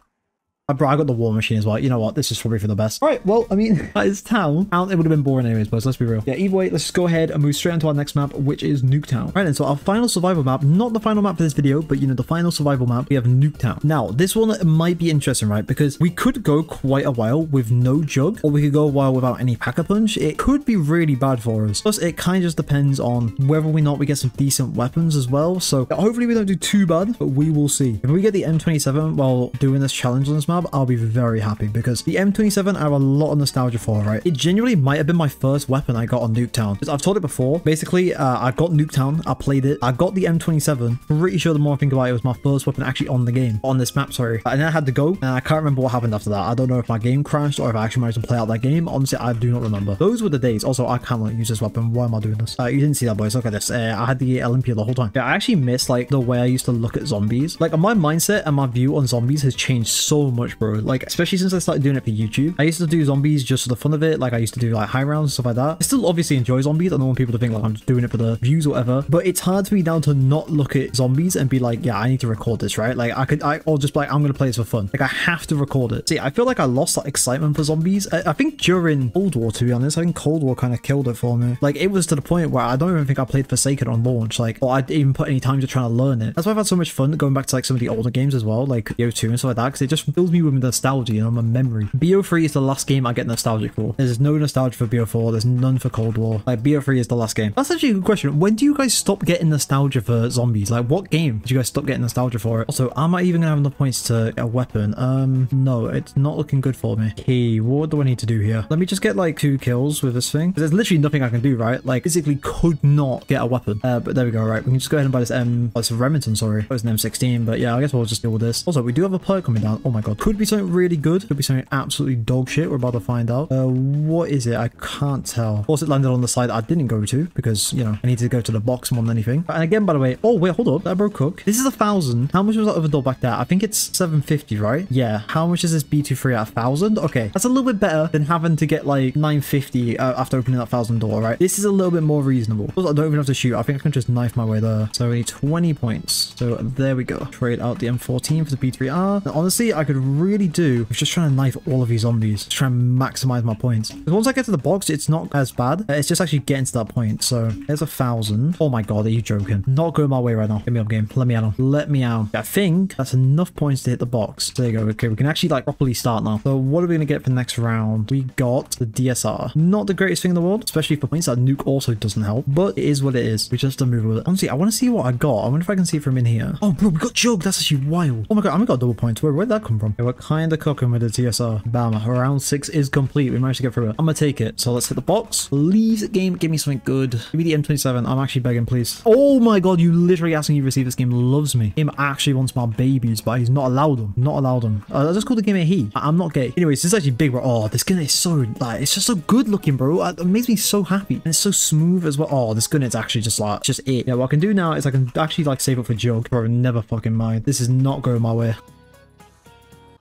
Uh, bro, I got the war machine as well. You know what? This is probably for the best. All right, well, I mean, that is town. Town, it would have been boring anyways, boys. Let's be real. Yeah, either way, let's go ahead and move straight onto our next map, which is Nuketown. All right, then, so our final survival map, not the final map for this video, but, you know, the final survival map, we have Nuketown. Now, this one might be interesting, right? Because we could go quite a while with no jug, or we could go a while without any pack-a-punch. It could be really bad for us. Plus, it kind of just depends on whether or not we get some decent weapons as well. So, yeah, hopefully we don't do too bad, but we will see. If we get the M twenty-seven while doing this challenge on this map, I'll be very happy because the M twenty-seven I have a lot of nostalgia for, right? It genuinely might have been my first weapon I got on Nuketown. Because I've told it before. Basically, uh, I got Nuketown. I played it. I got the M twenty-seven. Pretty sure the more I think about it, it was my first weapon actually on the game. On this map, sorry. And then I had to go. And I can't remember what happened after that. I don't know if my game crashed or if I actually managed to play out that game. Honestly, I do not remember. Those were the days. Also, I cannot use this weapon. Why am I doing this? Uh, you didn't see that, boys. Look at this. Uh, I had the Olympia the whole time. Yeah, I actually miss, like, the way I used to look at zombies. Like, my mindset and my view on zombies has changed so much, bro. Like, especially since I started doing it for YouTube. I used to do zombies just for the fun of it. Like, I used to do like high rounds and stuff like that. I still obviously enjoy zombies. I don't want people to think like I'm just doing it for the views or whatever, but it's hard for me now to not look at zombies and be like, yeah, I need to record this, right? Like, I could I or just be like, I'm gonna play this for fun. Like, I have to record it. See, I feel like I lost that excitement for zombies. I, I think during Cold War, to be honest, I think Cold War kind of killed it for me. Like, it was to the point where I don't even think I played Forsaken on launch, like, or I'd even put any time to try to learn it. That's why I've had so much fun going back to like some of the older games as well, like B O two and stuff like that, because it just fills me with nostalgia, and you know, my memory. B O three is the last game I get nostalgic for. There's no nostalgia for B O four. There's none for Cold War. Like, B O three is the last game. That's actually a good question. When do you guys stop getting nostalgia for zombies? Like, what game did you guys stop getting nostalgia for it? Also, am I even gonna have enough points to get a weapon? Um, no, it's not looking good for me. Okay, what do I need to do here? Let me just get like two kills with this thing. There's literally nothing I can do, right? Like, physically could not get a weapon. Uh, but there we go, right? We can just go ahead and buy this M. Oh, it's a Remington, sorry. It was an M sixteen, but yeah, I guess we'll just deal with this. Also, we do have a perk coming down. Oh my god. Could be something really good. Could be something absolutely dog shit. We're about to find out. Uh, what is it? I can't tell. Of course, it landed on the side I didn't go to because, you know, I need to go to the box more than anything. And again, by the way, oh, wait, hold up. That bro cook. This is a thousand. How much was that other door back there? I think it's seven fifty, right? Yeah. How much is this B twenty-three at a thousand? Okay. That's a little bit better than having to get like nine fifty uh, after opening that thousand door, right? This is a little bit more reasonable. Also, I don't even have to shoot. I think I can just knife my way there. So we need twenty points. So there we go. Trade out the M fourteen for the B three R. And honestly, I could really do. I'm just trying to knife all of these zombies. Just try and maximize my points. Because once I get to the box, it's not as bad. It's just actually getting to that point. So there's a thousand. Oh my god, are you joking? Not going my way right now. Give me up, game. Let me out. Let me out. I think that's enough points to hit the box. There you go. Okay, we can actually like properly start now. So what are we gonna get for the next round? We got the D S R. Not the greatest thing in the world, especially for points. That nuke also doesn't help, but it is what it is. We just have to move with it. Honestly, I want to see what I got. I wonder if I can see it from in here. Oh bro, we got jug. That's actually wild. Oh my god, I got double points. Where where'd that come from? Okay, we're kind of cooking with the T S R. Bam. Round six is complete. We managed to get through it. I'm gonna take it. So let's hit the box. Leave the game. Give me something good. Give me the M twenty-seven. I'm actually begging, please. Oh my god, you literally asking you to receive this game loves me. Game actually wants my babies, but he's not allowed them. Not allowed them. Uh, I just called the game a he. I I'm not gay. Anyways, this is actually big, bro. Oh, this gun is so, like, it's just so good looking, bro. It makes me so happy. And it's so smooth as well. Oh, this gun is actually just like, just it. Yeah, what I can do now is I can actually like save up for joke. Bro, never fucking mind. This is not going my way.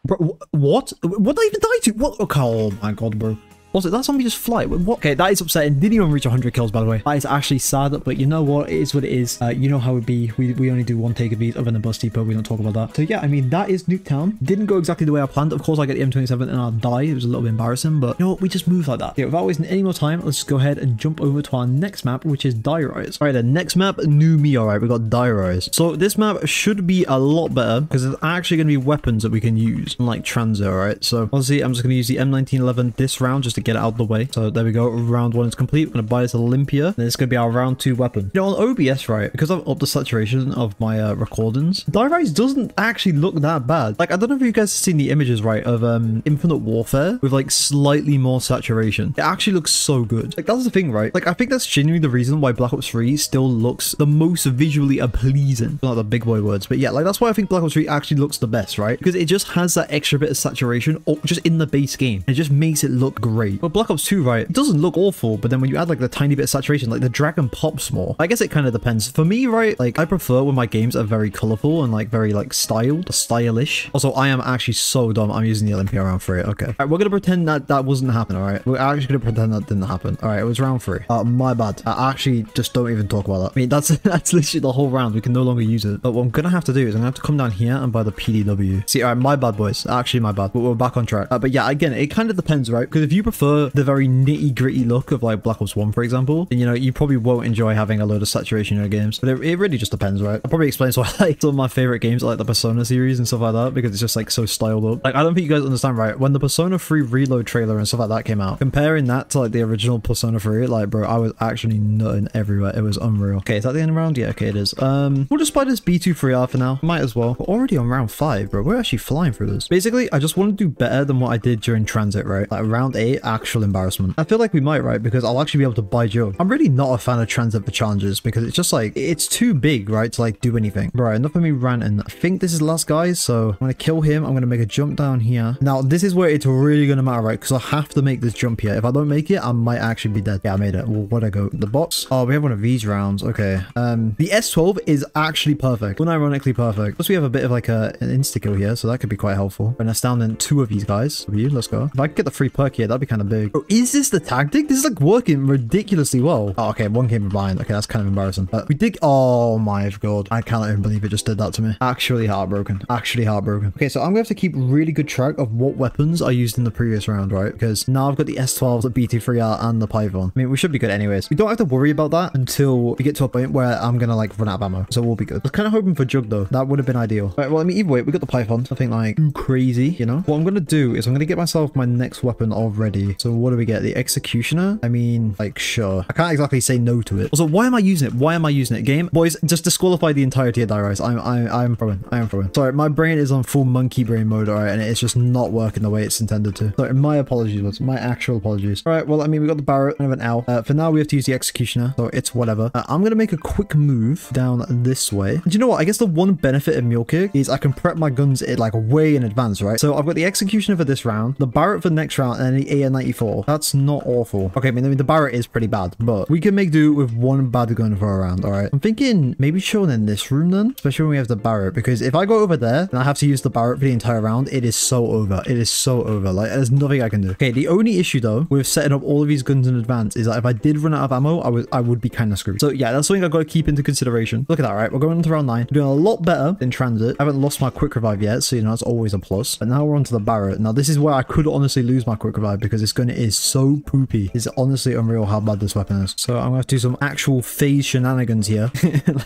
Bro, what? What did I even die to? What? Oh, oh my god, bro. Also, that zombie just fly. What? Okay, that is upsetting. Didn't even reach one hundred kills, by the way. That is actually sad, but you know what? It is what it is. Uh, you know how it be. We, we only do one take of these other than Buzz Depot. We don't talk about that. So yeah, I mean, that is Nuketown. Didn't go exactly the way I planned. Of course, I get the M twenty-seven and I'll die. It was a little bit embarrassing, but you know what? We just move like that. Yeah, without wasting any more time, let's go ahead and jump over to our next map, which is Diorize. All right, then, next map, new me. All right, we got Diorize. So this map should be a lot better because there's actually going to be weapons that we can use, unlike Transit, all right? So obviously, I'm just going to use the M nineteen eleven this round just to get it out of the way. So there we go. Round one is complete. We're going to buy this Olympia. And it's going to be our round two weapon. You know, on O B S, right, because I've upped the saturation of my uh, recordings, Diorize doesn't actually look that bad. Like, I don't know if you guys have seen the images, right, of um, Infinite Warfare with, like, slightly more saturation. It actually looks so good. Like, that's the thing, right? Like, I think that's genuinely the reason why Black Ops three still looks the most visually pleasing. Not the big boy words, but yeah, like, that's why I think Black Ops three actually looks the best, right? Because it just has that extra bit of saturation or just in the base game. It just makes it look great. But Black Ops two, right, it doesn't look awful, but then when you add, like, the tiny bit of saturation, like, the dragon pops more. I guess it kind of depends. For me, right, like, I prefer when my games are very colorful and, like, very, like, styled, stylish. Also, I am actually so dumb. I'm using the Olympia round three. Okay. All right, we're going to pretend that that wasn't happening, all right? We're actually going to pretend that didn't happen. All right, it was round three. Uh, my bad. I actually just don't even talk about that. I mean, that's, that's literally the whole round. We can no longer use it. But what I'm going to have to do is I'm going to have to come down here and buy the P D W. See, all right, my bad, boys. Actually, my bad. But we're back on track. Uh, but yeah, again, it kind of depends, right? Because if you prefer the very nitty-gritty look of, like, Black Ops one, for example, then, you know, you probably won't enjoy having a load of saturation in your games. But it, it really just depends, right? I'll probably explain why, like, some of my favorite games are, like, the Persona series and stuff like that, because it's just, like, so styled up. Like, I don't think you guys understand, right? When the Persona three Reload trailer and stuff like that came out, comparing that to, like, the original Persona three, like, bro, I was actually nutting everywhere. It was unreal. Okay, is that the end of round? Yeah, okay, it is. Um, we'll just buy this B two three R for now. Might as well. We're already on round five, bro. We're actually flying through this. Basically, I just want to do better than what I did during Transit, right? Like, round eight, actual embarrassment. I feel like we might, right? Because I'll actually be able to buy junk. I'm really not a fan of Transit for challenges because it's just, like, it's too big, right, to, like, do anything. Right, enough of me ranting. I think this is the last guy, so I'm gonna kill him. I'm gonna make a jump down here. Now, this is where it's really gonna matter, right? Because I have to make this jump here. If I don't make it, I might actually be dead. Yeah, I made it. Well, where'd I go? The box? Oh, we have one of these rounds. Okay. Um, the S twelve is actually perfect. Unironically perfect. Plus, we have a bit of, like, a, an insta-kill here, so that could be quite helpful. And I stand in two of these guys. W, let's go. If I could get the free perk here, that'd be kind of big. Oh, is this the tactic? This is, like, working ridiculously well. Oh, okay. One came behind. Okay, that's kind of embarrassing. But we did... Oh, my God. I cannot even believe it just did that to me. Actually heartbroken. Actually heartbroken. Okay, so I'm gonna have to keep really good track of what weapons I used in the previous round, right? Because now I've got the S twelve, the B two three R, and the Python. I mean, we should be good anyways. We don't have to worry about that until we get to a point where I'm gonna, like, run out of ammo. So we'll be good. I was kind of hoping for Jug, though. That would have been ideal. All right, well, I mean, either way, we got the Python. Nothing, like, crazy, you know? What I'm gonna do is I'm gonna get myself my next weapon already. So what do we get? The Executioner? I mean, like, sure. I can't exactly say no to it. Also, why am I using it? Why am I using it? Game? Boys, just disqualify the entirety of Diorize. I'm, I'm, I'm throwing. I am throwing. Sorry, my brain is on full monkey brain mode, all right? And it's just not working the way it's intended to. Sorry, my apologies, boys. My actual apologies. All right, well, I mean, we got the Barrett. Kind of an owl. Uh, for now, we have to use the Executioner, so it's whatever. Uh, I'm gonna make a quick move down this way. And you know what? I guess the one benefit of Mule Kick is I can prep my guns, it, like, way in advance, right? So I've got the Executioner for this round, the Barrett for the next round, and the A R ninety-four. That's not awful. Okay, I mean, I mean, the Barrett is pretty bad, but we can make do with one bad gun for a round, all right? I'm thinking maybe showing in this room then, especially when we have the Barrett, because if I go over there and I have to use the Barrett for the entire round, it is so over. It is so over. Like, there's nothing I can do. Okay, the only issue, though, with setting up all of these guns in advance is that if I did run out of ammo, I would, I would be kind of screwed. So yeah, that's something I've got to keep into consideration. Look at that, right? We're going into round nine. We're doing a lot better in Transit. I haven't lost my quick revive yet, so, you know, that's always a plus. But now we're onto the Barrett. Now, this is where I could honestly lose my quick revive because this gun is so poopy. It's honestly unreal how bad this weapon is. So I'm going to have to do some actual phase shenanigans here.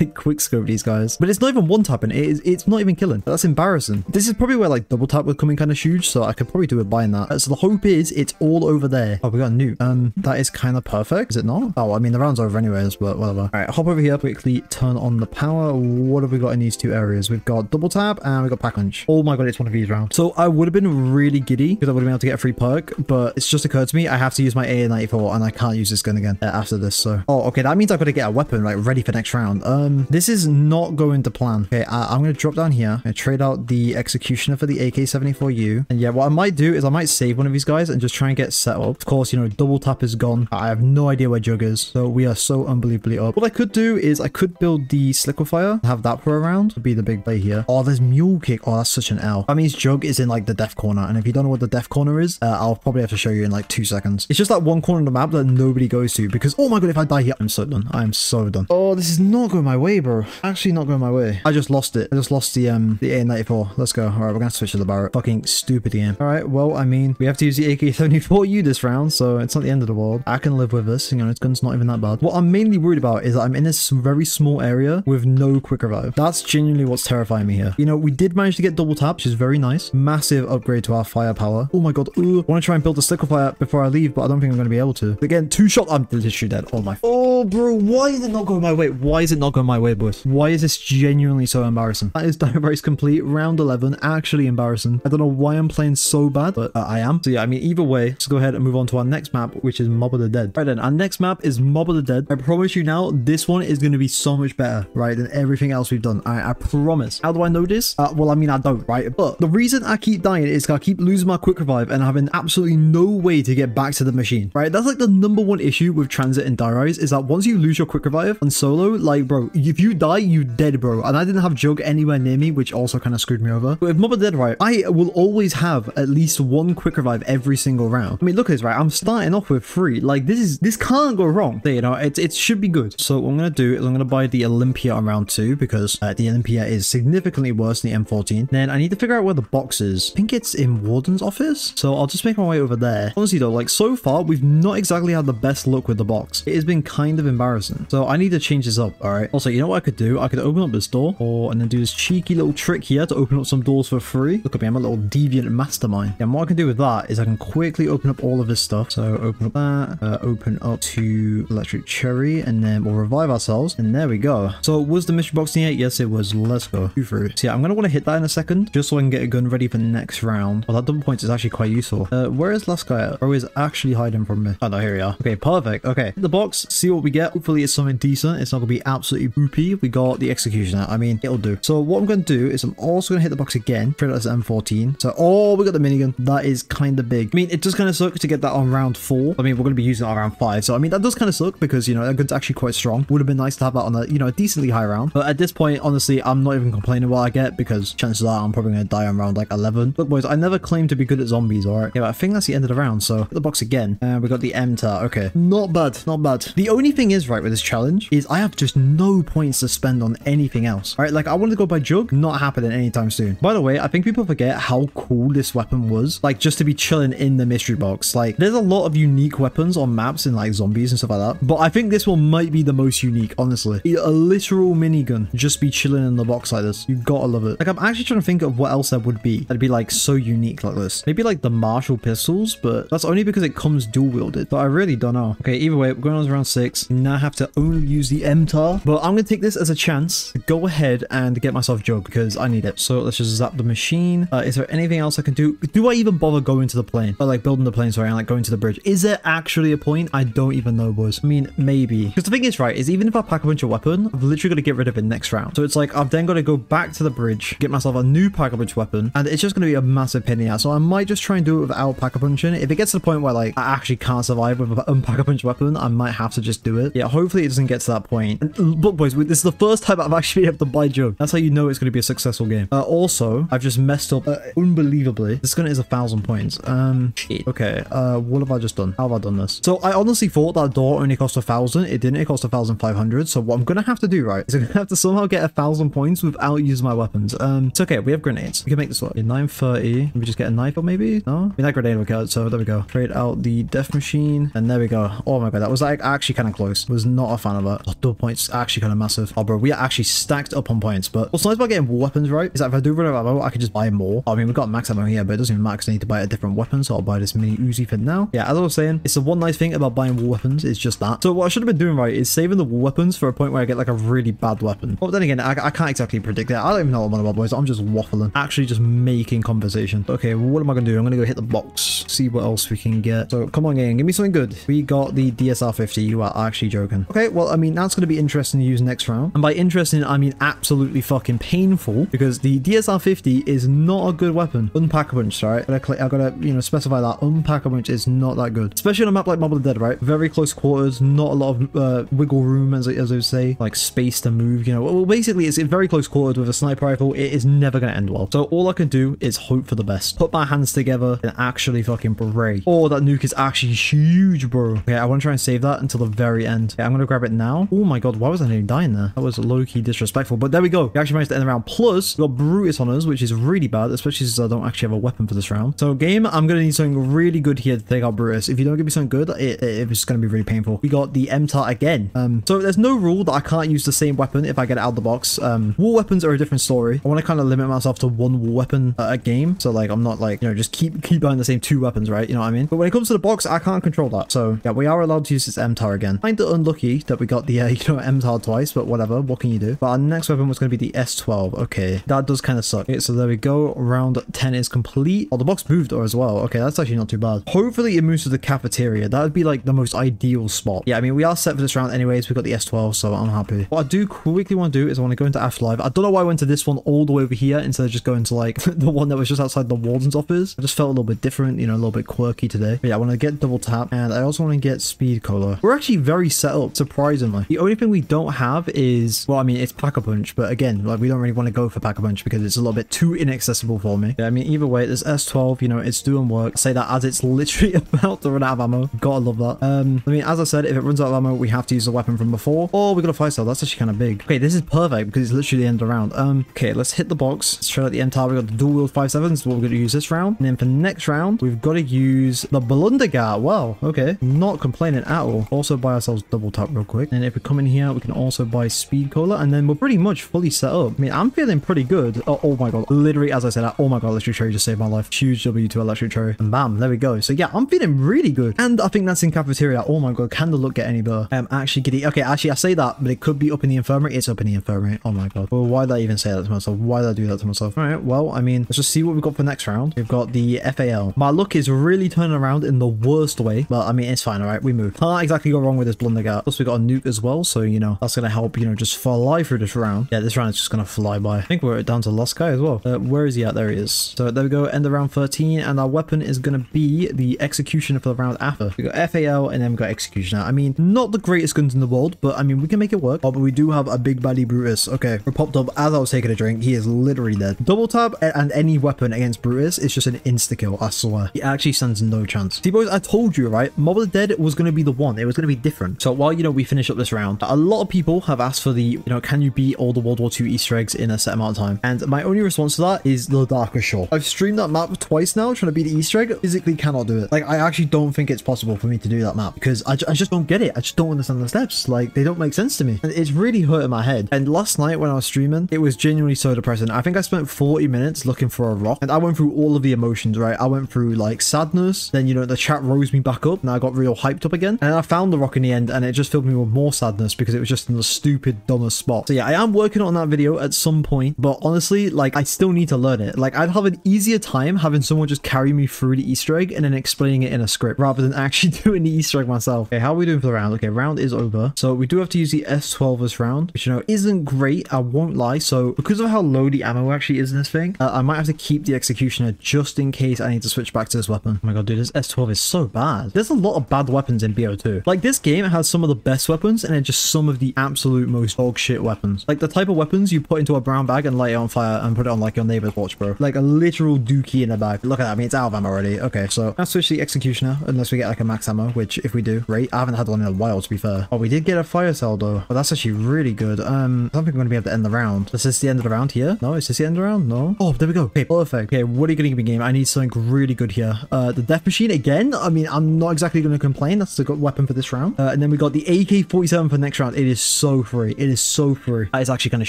Like, quick scope these guys. But it's not even one tapping. It is, it's not even killing. That's embarrassing. This is probably where, like, double tap would come in kind of huge, so I could probably do it buying that. Uh, so the hope is it's all over there. Oh, we got a nuke. Um, that is kind of perfect. Is it not? Oh, I mean, the round's over anyways, but whatever. All right, hop over here quickly. Turn on the power. What have we got in these two areas? We've got double tap and we've got pack lunch. Oh my God, it's one of these rounds. So I would have been really giddy because I would have been able to get a free perk, but it's just occurred to me I have to use my A R ninety-four and I can't use this gun again uh, after this. So, oh, okay. That means I've got to get a weapon, like, ready for next round. Um, this is not going to plan. Okay, I I'm going to drop down here. I'm going to trade out the Executioner for the A K seventy-four U. And yeah, what I might do is I might save one of these guys and just try and get set up. Of course, you know, double tap is gone. I have no idea where Jug is. So we are so unbelievably up. What I could do is I could build the Sliquifier and have that for a round. Would be the big play here. Oh, there's Mule Kick. Oh, that's such an L. That means Jug is in, like, the death corner. And if you don't know what the death corner is, uh, I'll probably have to show you you in like two seconds. It's just that one corner of the map that nobody goes to because, oh my god, if I die here, I'm so done. I am so done. Oh, this is not going my way, bro. Actually not going my way. I just lost it. I just lost the um the A ninety-four. Let's go. All right, we're going to switch to the Barrett. Fucking stupid game. All right, well, I mean, we have to use the A K thirty-four U this round, so it's not the end of the world. I can live with this. You know, it's gun's not even that bad. What I'm mainly worried about is that I'm in this very small area with no quick revive. That's genuinely what's terrifying me here. You know, we did manage to get double tap, which is very nice. Massive upgrade to our firepower. Oh my god. Ooh, I want to try and build a slickfire before I leave, but I don't think I'm going to be able to. Again, two shot. I'm literally dead. Oh my. Oh, bro. Why is it not going my way? Why is it not going my way, boys? Why is this genuinely so embarrassing? That is Diamond Race complete. Round eleven. Actually embarrassing. I don't know why I'm playing so bad, but uh, I am. So yeah, I mean, either way, let's go ahead and move on to our next map, which is Mob of the Dead. Right then, our next map is Mob of the Dead. I promise you now, this one is going to be so much better, right, than everything else we've done. I, I promise. How do I know this? Uh, well, I mean, I don't, right? But the reason I keep dying is I keep losing my quick revive and having absolutely no way to get back to the machine, right? That's like the number one issue with Transit and Diarise is that once you lose your quick revive on solo, like, bro, if you die, you dead, bro. And I didn't have Jug anywhere near me, which also kind of screwed me over. But with Mob of the Dead, right, I will always have at least one quick revive every single round. I mean, look at this, right? I'm starting off with three. Like, this is, this can't go wrong. You know, it, it should be good. So what I'm going to do is I'm going to buy the Olympia on round two because uh, the Olympia is significantly worse than the M fourteen. Then I need to figure out where the box is. I think it's in Warden's office. So I'll just make my way over there. Honestly though, like so far, we've not exactly had the best luck with the box. It has been kind of embarrassing. So I need to change this up. All right. Also, you know what I could do? I could open up this door or and then do this cheeky little trick here to open up some doors for free. Look at me. I'm a little deviant mastermind. And what I can do with that is I can quickly open up all of this stuff. So open up that, uh, open up to electric cherry, and then we'll revive ourselves. And there we go. So was the mystery box in here? Yes, it was. Let's go. Two through. So yeah, I'm going to want to hit that in a second just so I can get a gun ready for the next round. Well, that double points is actually quite useful. Uh, where is last guy at? Or is actually hiding from me? Oh no, here we are. Okay, perfect. Okay. Hit the box, see what we get. Hopefully it's something decent. It's not going to be absolutely boopy. We got the executioner. I mean, it'll do. So what I'm going to do is I'm also going to hit the box again. Trade out this M fourteen. So, oh, we got the minigun. That is kind of big. I mean, it does kind of suck to get that on round four. I mean, we're going to be using it on round five. So, I mean, that does kind of suck because, you know, that gun's actually quite strong. Would have been nice to have that on a, you know, a decently high round. But at this point, honestly, I'm not even complaining what I get because chances are I'm probably going to die on round like eleven. Look, boys, I never claimed to be good at zombies, all right? Yeah, but I think that's the end of the round. So, hit the box again. And uh, we got the M T A R. Okay. Not bad. Not bad. The only thing is, right, with this challenge is I have just no points to spend on anything else, all right? Like, I wanted to go by Jug. Not happening anytime soon. By the way, I think people forget how cool this weapon was. Like, just to be chilling in the mystery box. Like, there's a lot of unique weapons on maps and, like, zombies and stuff like that. But I think this one might be the most unique, honestly. A literal minigun. Just be chilling in the box like this. You gotta love it. Like, I'm actually trying to think of what else there would be that'd be, like, so unique like this. Maybe, like, the Marshall pistols, but that's only because it comes dual-wielded. But I really don't know. Okay, either way, we're going on to round six. Now I have to only use the M T A R. But I'm going to take this as a chance to go ahead and get myself Jug because I need it. So let's just zap the machine. Uh, is there anything else I can do? Do I even bother going to the plane? Or, like, building the plane, sorry, and, like, going to the bridge? Is there actually a point? I don't even know, boys. I mean, maybe. Because the thing is, right, is even if I pack a bunch of weapon, I've literally got to get rid of it next round. So it's like, I've then got to go back to the bridge, get myself a new pack-a-punch weapon, and it's just going to be a massive pain in the ass. So I might just try and do it without pack-a-punching. If it gets to the point where, like, I actually can't survive with an unpack-a-punch weapon, I might have to just do it. Yeah, hopefully it doesn't get to that point. And look, boys, this is the first time I've actually been able to buy Jug. That's how you know it's going to be a successful game. Uh, also, I've just messed up uh, unbelievably. This gun is a thousand points. Um, shit. Okay, uh, what have I just done? How have I done this? So I honestly thought that door only cost a thousand. It didn't. It cost a thousand five hundred. So what I'm going to have to do, right, is I'm going to have to somehow get a thousand points without using my weapons. Um, it's okay. We have grenades. We can make this work. Okay, nine thirty. Let me just get a knife or maybe? No? I mean, that grenade will count. So there we go. Trade out the death machine. And there we go. Oh my god. That was like actually kind of close. Was not a fan of that. Oh, double points. Actually kind of massive. Oh, bro. We are actually stacked up on points. But what's nice about getting weapons, right, is that if I do run out of ammo, I can just buy more. I mean, we've got max ammo here, but it doesn't even matter because I need to buy a different weapon. So I'll buy this mini Uzi for now. Yeah, as I was saying, it's the one nice thing about buying war weapons. It's just that. So what I should have been doing, right, is saving the war weapons for a point where I get like a really bad weapon. Well, then again, I, I can't exactly predict that. I don't even know what I'm on about, boys. I'm just waffling. Actually just making conversation. Okay, well, what am I going to do? I'm going to go hit the box. See what else we can get. So come on, gang. Give me something good. We got the D S R fifty. You are actually joking. Okay, well, I mean, that's going to be interesting to use next round. And by interesting, I mean absolutely fucking painful because the D S R fifty is not a good weapon. Unpack-a-punch, right? I've got to, you know, specify that. Unpack-a-punch is not that good. Especially on a map like Mob of the Dead, right? Very close quarters, not a lot of uh, wiggle room, as, as I would say, like space to move, you know. Well, basically, it's in very close quarters with a sniper rifle. It is never going to end well. So all I can do is hope for the best. Put my hands together and actually fucking break three. Oh, that nuke is actually huge, bro. Okay, I want to try and save that until the very end. Okay, I'm going to grab it now. Oh my god, why was I nearly dying there? That was low-key disrespectful, but there we go. We actually managed to end the round. Plus, we got Brutus on us, which is really bad, especially since I don't actually have a weapon for this round. So game, I'm going to need something really good here to take out Brutus. If you don't give me something good, it, it, it's going to be really painful. We got the M T A R again. Um, so there's no rule that I can't use the same weapon if I get it out of the box. Um, war weapons are a different story. I want to kind of limit myself to one war weapon a game. So like, I'm not like, you know, just keep keep buying the same two weapons, right? You know what I mean? But when it comes to the box, I can't control that. So yeah, we are allowed to use this M T A R again. Kind of unlucky that we got the, uh, you know, M T A R twice, but whatever, what can you do? But our next weapon was going to be the S twelve. Okay, that does kind of suck. Okay, so there we go. Round ten is complete. Oh, the box moved as well. Okay, that's actually not too bad. Hopefully it moves to the cafeteria. That would be like the most ideal spot. Yeah, I mean, we are set for this round anyways. We got the S twelve, so I'm happy. What I do quickly want to do is I want to go into Afterlife. I don't know why I went to this one all the way over here instead of just going to like the one that was just outside the warden's office. I just felt a little bit different, you know, a little bit quirky today. But yeah, I want to get double tap and I also want to get speed cola. We're actually very set up, surprisingly. The only thing we don't have is, well, I mean, it's Pack-a-Punch, but again, like we don't really want to go for Pack-a-Punch because it's a little bit too inaccessible for me. Yeah, I mean, either way, this S twelve, you know, it's doing work. I say that as it's literally about to run out of ammo. Gotta love that. Um, I mean, as I said, if it runs out of ammo, we have to use the weapon from before. Oh, we got a five star. That's actually kind of big. Okay, this is perfect because it's literally the end of the round. Um, okay, let's hit the box. Let's try out the M T A R. We got the dual wield five sevens. What we're gonna use this round, and then for next round, we've got to use the Blundergar. Wow. Okay, not complaining at all. Also buy ourselves double tap real quick, and if we come in here, we can also buy speed cola, and then we're pretty much fully set up. I mean, I'm feeling pretty good. Oh, oh my god, literally as I said, oh my god, Electric Cherry just saved my life. Huge W to Electric Cherry, and bam, there we go. So yeah, I'm feeling really good, and I think that's in cafeteria. Oh my god, can the look get any better? I'm um, actually giddy. Okay, actually I say that, but it could be up in the infirmary. It's up in the infirmary. Oh my god. Well, why did I even say that to myself? Why did I do that to myself? All right. Well, I mean, let's just see what we've got for next round. We've got the F A L. My luck is really turning around in the worst way, but I mean, it's fine. All right, we move. Can't exactly go wrong with this Blundergat. Plus, we got a nuke as well, so you know that's gonna help. You know, just fly through this round. Yeah, this round is just gonna fly by. I think we're down to last guy as well. Uh, where is he at? There he is. So there we go. End of round thirteen, and our weapon is gonna be the Executioner for the round after. We got F A L, and then we got Executioner. I mean, not the greatest guns in the world, but I mean, we can make it work. Oh, but we do have a big baddie Brutus. Okay, we're popped up as I was taking a drink. He is literally dead. Double tap and any weapon against Brutus is just an insta-kill, I swear. He actually stands no chance. See, boys, I told you, right? Mob of the Dead was going to be the one. It was going to be different. So while, you know, we finish up this round, a lot of people have asked for the, you know, can you beat all the World War Two Easter eggs in a set amount of time? And my only response to that is the Darker Shore. I've streamed that map twice now trying to beat the Easter egg. Physically cannot do it. Like, I actually don't think it's possible for me to do that map because I, I just don't get it. I just don't understand the steps. Like, they don't make sense to me. And it's really hurting my head. And last night when I was streaming, it was genuinely so depressing. I think I spent forty minutes looking for a rock, and I went through all of the emotions, right? I went through like sadness, then, you know, the chat rose me back up and I got real hyped up again, and I found the rock in the end, and it just filled me with more sadness because it was just in the stupid dumbest spot. So yeah, I am working on that video at some point, but honestly, like, I still need to learn it. Like, I'd have an easier time having someone just carry me through the Easter egg and then explaining it in a script rather than actually doing the Easter egg myself. Okay, how are we doing for the round? Okay, round is over, so we do have to use the S twelve this round, which, you know, isn't great, I won't lie. So because of how low the ammo actually is in this thing, uh, I might have to keep the Executioner just in case I need to switch back to this weapon. Oh my god, dude, this S twelve is so bad. There's a lot of bad weapons in B O two. Like, this game has some of the best weapons and then just some of the absolute most dog shit weapons. Like, the type of weapons you put into a brown bag and light it on fire and put it on like your neighbor's watch, bro. Like a literal dookie in a bag. Look at that. I mean, it's out of ammo already. Okay, so I'll switch the Executioner unless we get like a max ammo, which if we do, great. I haven't had one in a while, to be fair. Oh, we did get a fire cell though. Oh, that's actually really good. Um, I don't think we're going to be able to end the round. Is this the end of the round here? No, is this the end of the round? No. Oh, there we go. Okay, perfect. Okay, what are you going to give me, game? I need something really good here. Uh, the death machine again. I mean, I'm not exactly going to complain. That's a good weapon for this round. Uh, and then we got the A K forty-seven for next round. It is so free. It is so free. That is actually kind of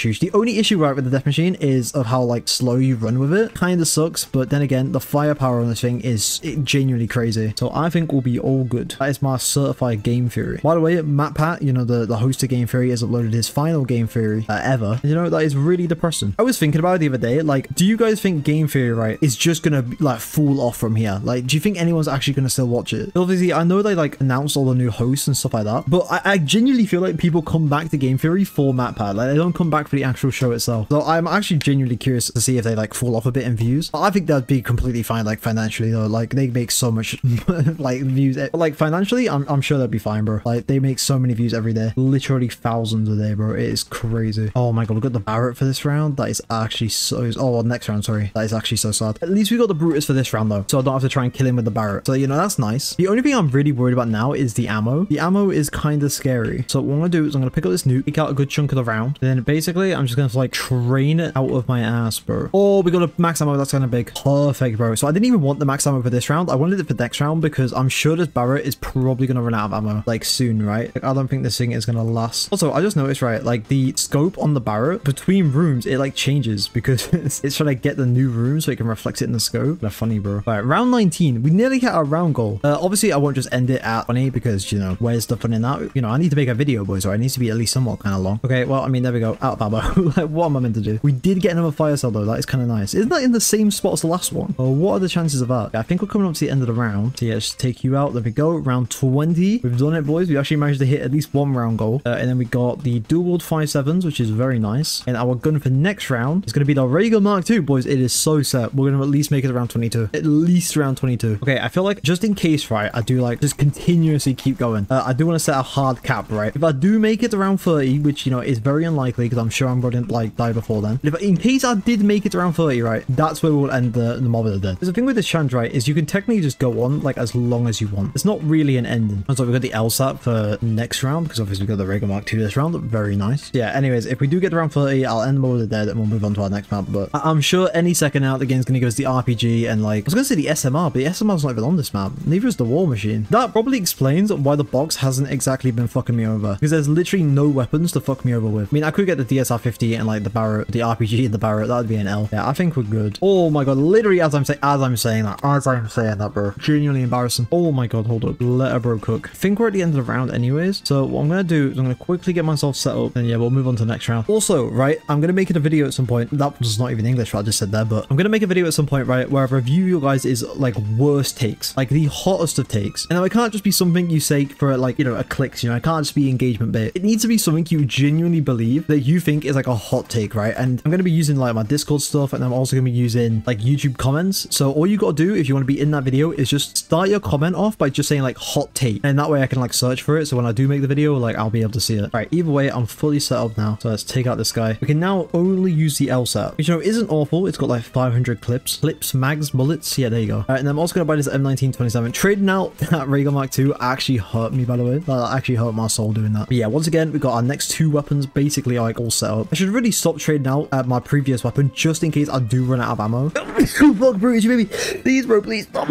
huge. The only issue right with the death machine is of how like slow you run with it. Kind of sucks, but then again, the firepower on this thing is it, genuinely crazy. So I think we'll be all good. That is my certified game theory. By the way, Matt Pat, you know, the, the host of Game Theory, has uploaded his final game theory uh, ever. You know, that is really depressing. I was thinking about it the other day. Like, do you guys think Game Theory, right, is just gonna like fall off from here? Like, do you think anyone's actually gonna still watch it? Obviously, I know they like announced all the new hosts and stuff like that, but I, I genuinely feel like people come back to Game Theory for Matt Pat. Like, they don't come back for the actual show itself. So I'm actually genuinely curious to see if they like fall off a bit in views. I think that'd be completely fine, like financially though. Like, they make so much like views, but, like, financially, I'm, I'm sure that'd be fine, bro. Like, they make so many views every day, literally thousands a day, bro. It is crazy. Oh my god, we got the Barrett for this round. That is actually so, oh well, next round, sorry. That is actually so sad. At least we got the Brutus for this round though, so I don't have to try and and kill him with the Barret. So, you know, that's nice. The only thing I'm really worried about now is the ammo. The ammo is kind of scary. So what I'm going to do is I'm going to pick up this nuke, take out a good chunk of the round. Then basically, I'm just going to like train it out of my ass, bro. Oh, we got a max ammo. That's kind of big. Perfect, bro. So I didn't even want the max ammo for this round. I wanted it for next round because I'm sure this Barret is probably going to run out of ammo like soon, right? Like, I don't think this thing is going to last. Also, I just noticed, right, like the scope on the Barret between rooms, it like changes because it's, it's trying to get the new room so it can reflect it in the scope. They're funny, bro. All right, round nineteen. We nearly hit our round goal. Uh, obviously, I won't just end it at twenty because, you know, where's the fun in that? You know, I need to make a video, boys, or it needs to be at least somewhat kind of long. Okay, well, I mean, there we go. Out of ammo. Like, what am I meant to do? We did get another fire cell, though. That is kind of nice. Isn't that in the same spot as the last one? Oh, what are the chances of that? Yeah, I think we're coming up to the end of the round. So yeah, just take you out. There we go. Round twenty. We've done it, boys. We actually managed to hit at least one round goal. Uh, and then we got the dual-walled five sevens, which is very nice. And our gun for next round is going to be the Raygun Mark two, boys. It is so set. We're going to at least make it around twenty-two. At least round twenty-two. Okay, I feel like just in case, right, I do like just continuously keep going. Uh, I do want to set a hard cap, right? If I do make it around thirty, which, you know, is very unlikely because I'm sure I'm going to like die before then. But if, in case I did make it around thirty, right, that's where we'll end the, the mob of the dead. Because the thing with this challenge, right, is you can technically just go on like as long as you want. It's not really an ending. So we've got the L S A P for next round because obviously we've got the Raygun Mark two this round. Very nice. Yeah, anyways, if we do get around thirty, I'll end the mob of the dead and we'll move on to our next map. But I I'm sure any second out, the game's going to give us the R P G and like, I was going to say the S M R, but the S M R's not even on this map. Neither is the war machine. That probably explains why the box hasn't exactly been fucking me over because there's literally no weapons to fuck me over with. I mean, I could get the D S R fifty and like the Barret, the R P G and the Barret. That'd be an L. Yeah, I think we're good. Oh my god, literally as I'm saying, as I'm saying that, as I'm saying that, bro. Genuinely embarrassing. Oh my god, hold up. Let a bro cook. I think we're at the end of the round anyways. So what I'm going to do is I'm going to quickly get myself set up and yeah, we'll move on to the next round. Also, right, I'm going to make it a video at some point. That was not even English what I just said there, but I'm going to make a video at some point, right, where I review you guys is like worst takes, like the hottest of takes. And now it can't just be something you say for like, you know, a clicks, you know, it can't just be engagement bait. It needs to be something you genuinely believe that you think is like a hot take, right? And I'm going to be using like my Discord stuff and I'm also going to be using like YouTube comments. So all you got to do if you want to be in that video is just start your comment off by just saying like hot take. And that way I can like search for it. So when I do make the video, like I'll be able to see it. All right, either way, I'm fully set up now. So let's take out this guy. We can now only use the L S A P, which you know isn't awful. It's got like five hundred clips, clips, mags, bullets. Yeah, there you go. All right, and I'm also going to buy this M nineteen twenty-seven. Trading out that Raygun Mark two actually hurt me, by the way. That actually hurt my soul doing that. But yeah, once again, we got our next two weapons basically like all set up. I should really stop trading out uh, my previous weapon just in case I do run out of ammo. Oh, fuck, bro, it's you, baby. Please, bro, please stop.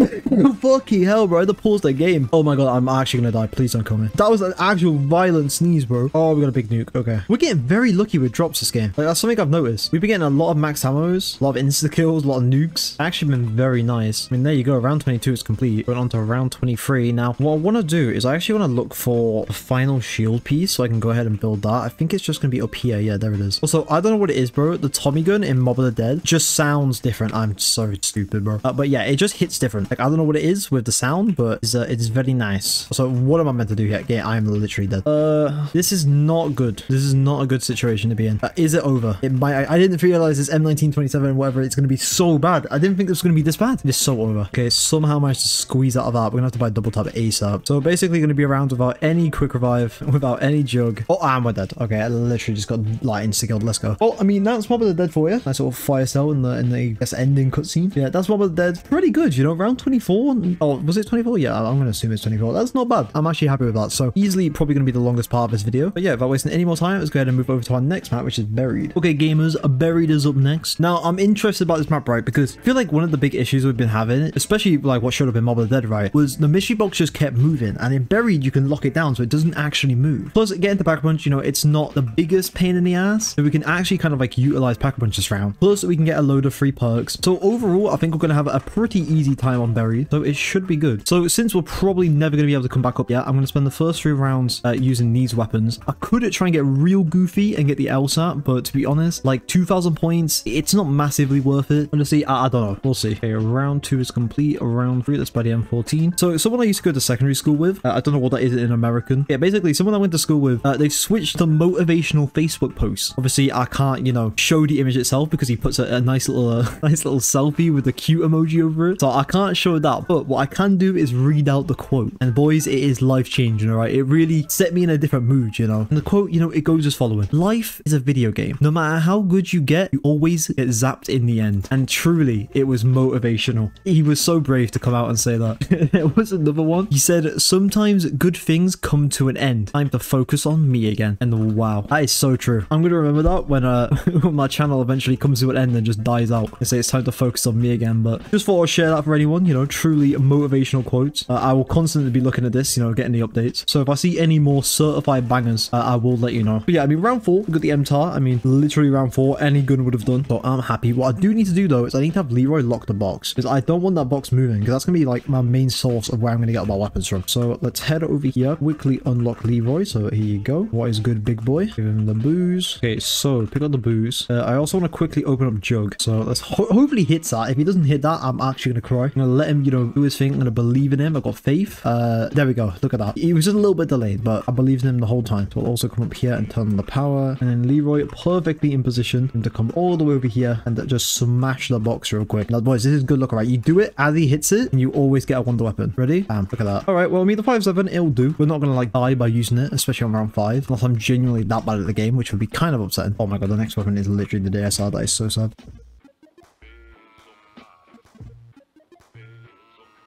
Fucking hell, bro. They paused the game. Oh my god, I'm actually going to die. Please don't come in. That was an actual violent sneeze, bro. Oh, we got a big nuke. Okay. We're getting very lucky with drops this game. Like, that's something I've noticed. We've been getting a lot of max ammos, a lot of insta kills, a lot of nukes. Actually been very nice. I mean, there you go. Round twenty-two is complete. Going on to round twenty-three. Now, what I want to do is I actually want to look for the final shield piece so I can go ahead and build that. I think it's just going to be up here. Yeah, there it is. Also, I don't know what it is, bro. The Tommy gun in Mob of the Dead just sounds different. I'm so stupid, bro. Uh, but yeah, it just hits different. Like, I don't know what it is with the sound, but it's, uh, it's very nice. So what am I meant to do here? Yeah, I'm literally dead. Uh, this is not good. This is not a good situation to be in. Uh, is it over? It might. I, I didn't realize this M nineteen twenty-seven, whatever, it's going to be so bad. I didn't think it was going to be this bad. It's so over. Okay, somehow managed to squeeze out of that. We're going to have to buy double tap ASAP. So basically going to be around without any quick revive, without any jug. Oh, and we're dead. Okay, I literally just got light insta-killed. Let's go. Oh, I mean, that's Mob of the Dead for you. Nice little fire cell in the, in the I guess, ending cutscene. Yeah, that's Mob of the Dead. Pretty good, you know, round twenty-four. Oh, was it twenty-four? Yeah, I'm going to assume it's twenty-four. That's not bad. I'm actually happy with that. So easily probably going to be the longest part of this video. But yeah, if I'm wasting any more time, let's go ahead and move over to our next map, which is Buried. Okay, gamers, Buried is up next. Now, I'm interested about this map, right? Because I feel like one of the big issues we've been having, especially like what showed up in Mob of the Dead, right, was the mystery box just kept moving. And in Buried, you can lock it down so it doesn't actually move. Plus, getting the pack punch, you know, it's not the biggest pain in the ass. So we can actually kind of like utilize pack punch this round. Plus, we can get a load of free perks. So overall, I think we're going to have a pretty easy time on Buried. So it should be good. So since we're probably never going to be able to come back up yet, I'm going to spend the first three rounds uh, using these weapons. I could try and get real goofy and get the L S A P, but to be honest, like two thousand points, it's not massively worth it. Honestly, I, I don't know. We'll see. Okay, round two is complete. Round three, that's by the M fourteen. So someone I used to go to secondary school with, uh, I don't know what that is in American. Yeah, basically someone I went to school with, uh, they've switched to motivational Facebook posts. Obviously, I can't, you know, show the image itself because he puts a, a nice little, uh, nice little selfie with a cute emoji over it. So I can't show that, but what I can do is read out the quote. And boys, it is life-changing, all right? It really set me in a different mood, you know? And the quote, you know, it goes as following. Life is a video game. No matter how good you get, you always get zapped in the end. And truly, it was motivational. He was was so brave to come out and say that. There was another one. He said, sometimes good things come to an end. Time to focus on me again. And wow, that is so true. I'm going to remember that when, uh, when my channel eventually comes to an end and just dies out. I say it's time to focus on me again, but just thought I'd share that for anyone, you know, truly motivational quotes. Uh, I will constantly be looking at this, you know, getting the updates. So if I see any more certified bangers, uh, I will let you know. But yeah, I mean, round four, we got the M TAR. I mean, literally round four, any gun would have done. So I'm happy. What I do need to do though, is I need to have Leroy lock the box, because I don't want that box moving, because that's going to be like my main source of where I'm going to get all my weapons from. So let's head over here, quickly unlock Leroy. So here you go. What is good, big boy? Give him the booze. Okay, so pick up the booze. Uh, I also want to quickly open up Jug. So let's ho hopefully hits that. If he doesn't hit that, I'm actually going to cry. I'm going to let him, you know, do his thing. I'm going to believe in him. I've got faith. Uh, there we go. Look at that. He was just a little bit delayed, but I believed in him the whole time. So I'll also come up here and turn on the power. And then Leroy perfectly in position to come all the way over here and just smash the box real quick. Now, boys, this is good luck, all right? You do it as he hits it, and you always get a wonder weapon. Ready? Bam. Look at that. All right, well, I mean, the five seven, it'll do. We're not going to, like, die by using it, especially on round five, unless I'm genuinely that bad at the game, which would be kind of upsetting. Oh my god, the next weapon is literally the D S R. That is so sad.